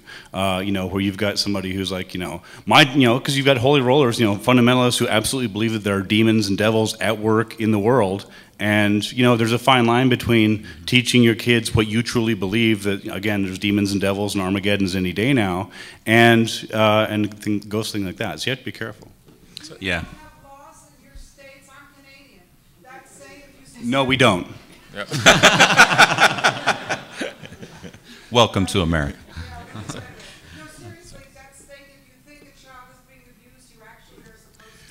you know, where you've got somebody who's like, you know, because you've got holy rollers, you know, fundamentalists who absolutely believe that there are demons and devils at work in the world. And, you know, there's a fine line between teaching your kids what you truly believe, that, again, there's demons and devils and Armageddon's any day now, and ghost thing like that. So you have to be careful. So, yeah. Do you have laws in your states? I'm Canadian. That's saying if you... No, we don't. Yep. Welcome to America.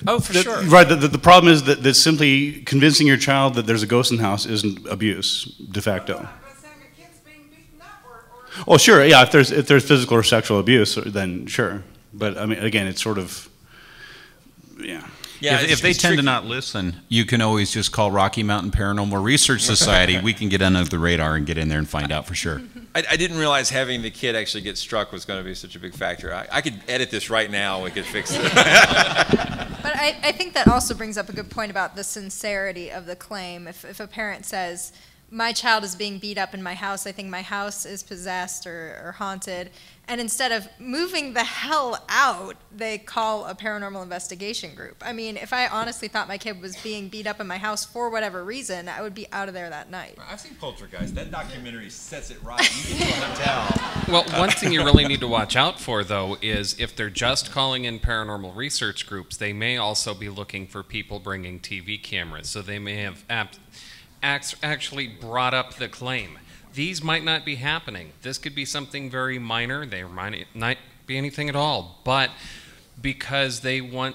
Oh, for sure. Right. The problem is that simply convincing your child that there's a ghost in the house isn't abuse, de facto. Oh, sure. Yeah. If there's physical or sexual abuse, then sure. But I mean, again, it's sort of, yeah. Yeah. If they tend to not listen, you can always just call Rocky Mountain Paranormal Research Society. We can get under the radar and get in there and find out for sure. I didn't realize having the kid actually get struck was going to be such a big factor. I could edit this right now. We could fix it. But I think that also brings up a good point about the sincerity of the claim. If a parent says, my child is being beat up in my house, I think my house is possessed or haunted, and instead of moving the hell out, they call a paranormal investigation group. I mean, if I honestly thought my kid was being beat up in my house for whatever reason, I would be out of there that night. I've seen Poltergeist. That documentary sets it right. You can go down. Well, one thing you really need to watch out for, though, is if they're just calling in paranormal research groups, they may also be looking for people bringing TV cameras. So they may have actually brought up the claim. These might not be happening. This could be something very minor. They might not be anything at all, but because they want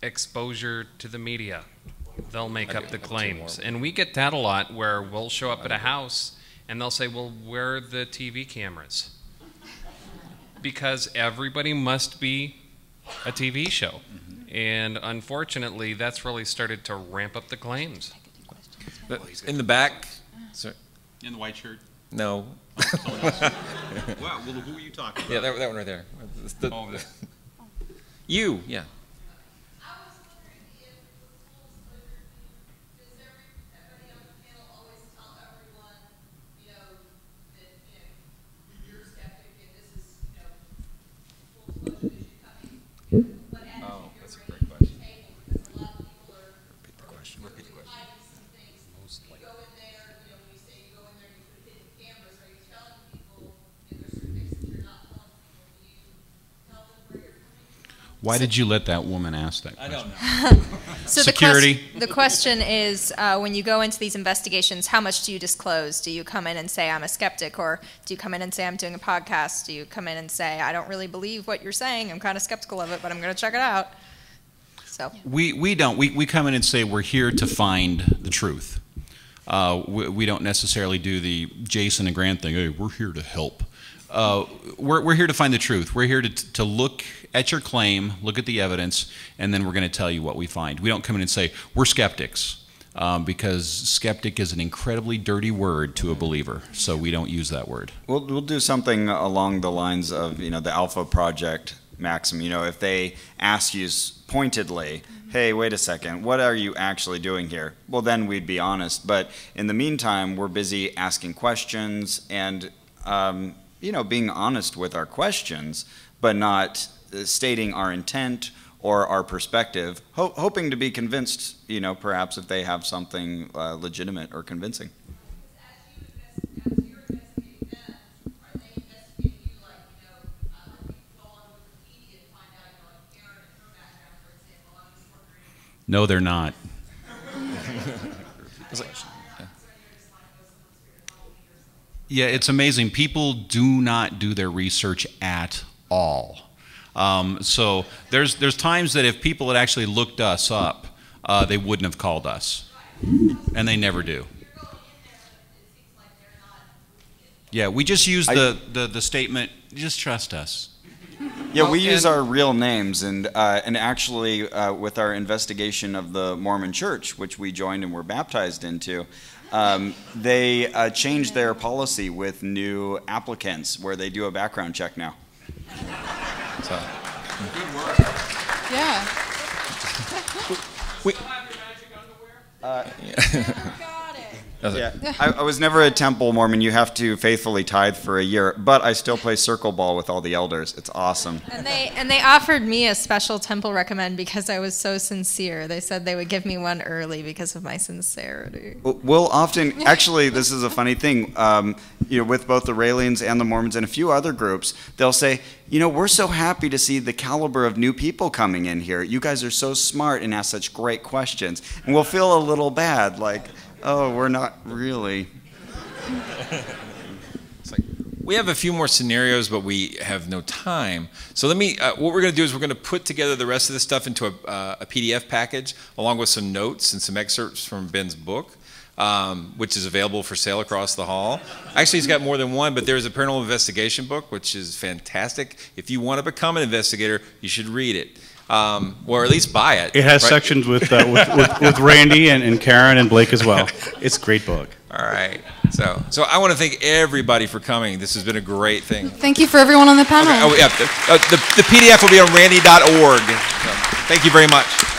exposure to the media, they'll make up the claims. And we get that a lot, where we'll show up at a house and they'll say, well, where are the TV cameras? Because everybody must be a TV show. And unfortunately, that's really started to ramp up the claims. In the back, sorry. In the white shirt. No. Wow, well, who are you talking about? Yeah, that one right there. Oh, there. You, yeah. I was wondering if schools would, does everybody on the panel always tell everyone, you know, that, you know, you're a skeptic and this is, you know, full issue coming? You know, what attitude that's a great question. Because a lot of people are... Repeat the question. Repeat the question. Why did you let that woman ask that question? I don't know. So security. The question is, when you go into these investigations, how much do you disclose? Do you come in and say, I'm a skeptic? Or do you come in and say, I'm doing a podcast? Do you come in and say, I don't really believe what you're saying. I'm kind of skeptical of it, but I'm going to check it out. So we don't. We come in and say, we're here to find the truth. We don't necessarily do the Jason and Grant thing. Hey, we're here to help. We're here to find the truth. We're here to look at your claim, look at the evidence, and then we're going to tell you what we find. We don't come in and say, we're skeptics, because skeptic is an incredibly dirty word to a believer, so we don't use that word. We'll do something along the lines of, you know, the Alpha Project maxim. You know, if they ask you pointedly, hey, wait a second, what are you actually doing here? Well, then we'd be honest. But in the meantime, we're busy asking questions and... you know, being honest with our questions, but not stating our intent or our perspective, hoping to be convinced, you know, perhaps if they have something legitimate or convincing. No, they're not. Yeah, it's amazing. People do not do their research at all. So there's times that if people had actually looked us up, they wouldn't have called us, and they never do. Yeah, we just use the statement, just trust us. Yeah, we use our real names, and actually with our investigation of the Mormon Church, which we joined and were baptized into, they changed their policy with new applicants, where they do a background check now. So. Good work. Yeah. We still have your magic underwear? Yeah. I was never a temple Mormon. You have to faithfully tithe for a year, but I still play circle ball with all the elders. It's awesome. And they offered me a special temple recommend because I was so sincere. They said they would give me one early because of my sincerity. We'll often, actually, this is a funny thing. You know, with both the Raelians and the Mormons and a few other groups, they'll say, you know, we're so happy to see the caliber of new people coming in here. You guys are so smart and ask such great questions, and we'll feel a little bad, like, oh, we're not really. It's like, we have a few more scenarios, but we have no time. So let me, what we're going to do is we're going to put together the rest of this stuff into a PDF package, along with some notes and some excerpts from Ben's book, which is available for sale across the hall. Actually, he's got more than one, but there's a paranormal investigation book, which is fantastic. If you want to become an investigator, you should read it. Or at least buy it. It has sections with Randy and Karen and Blake as well. It's a great book. All right. So I want to thank everybody for coming. This has been a great thing. Thank you for everyone on the panel. Okay. Oh, yeah. The PDF will be on randy.org. So, thank you very much.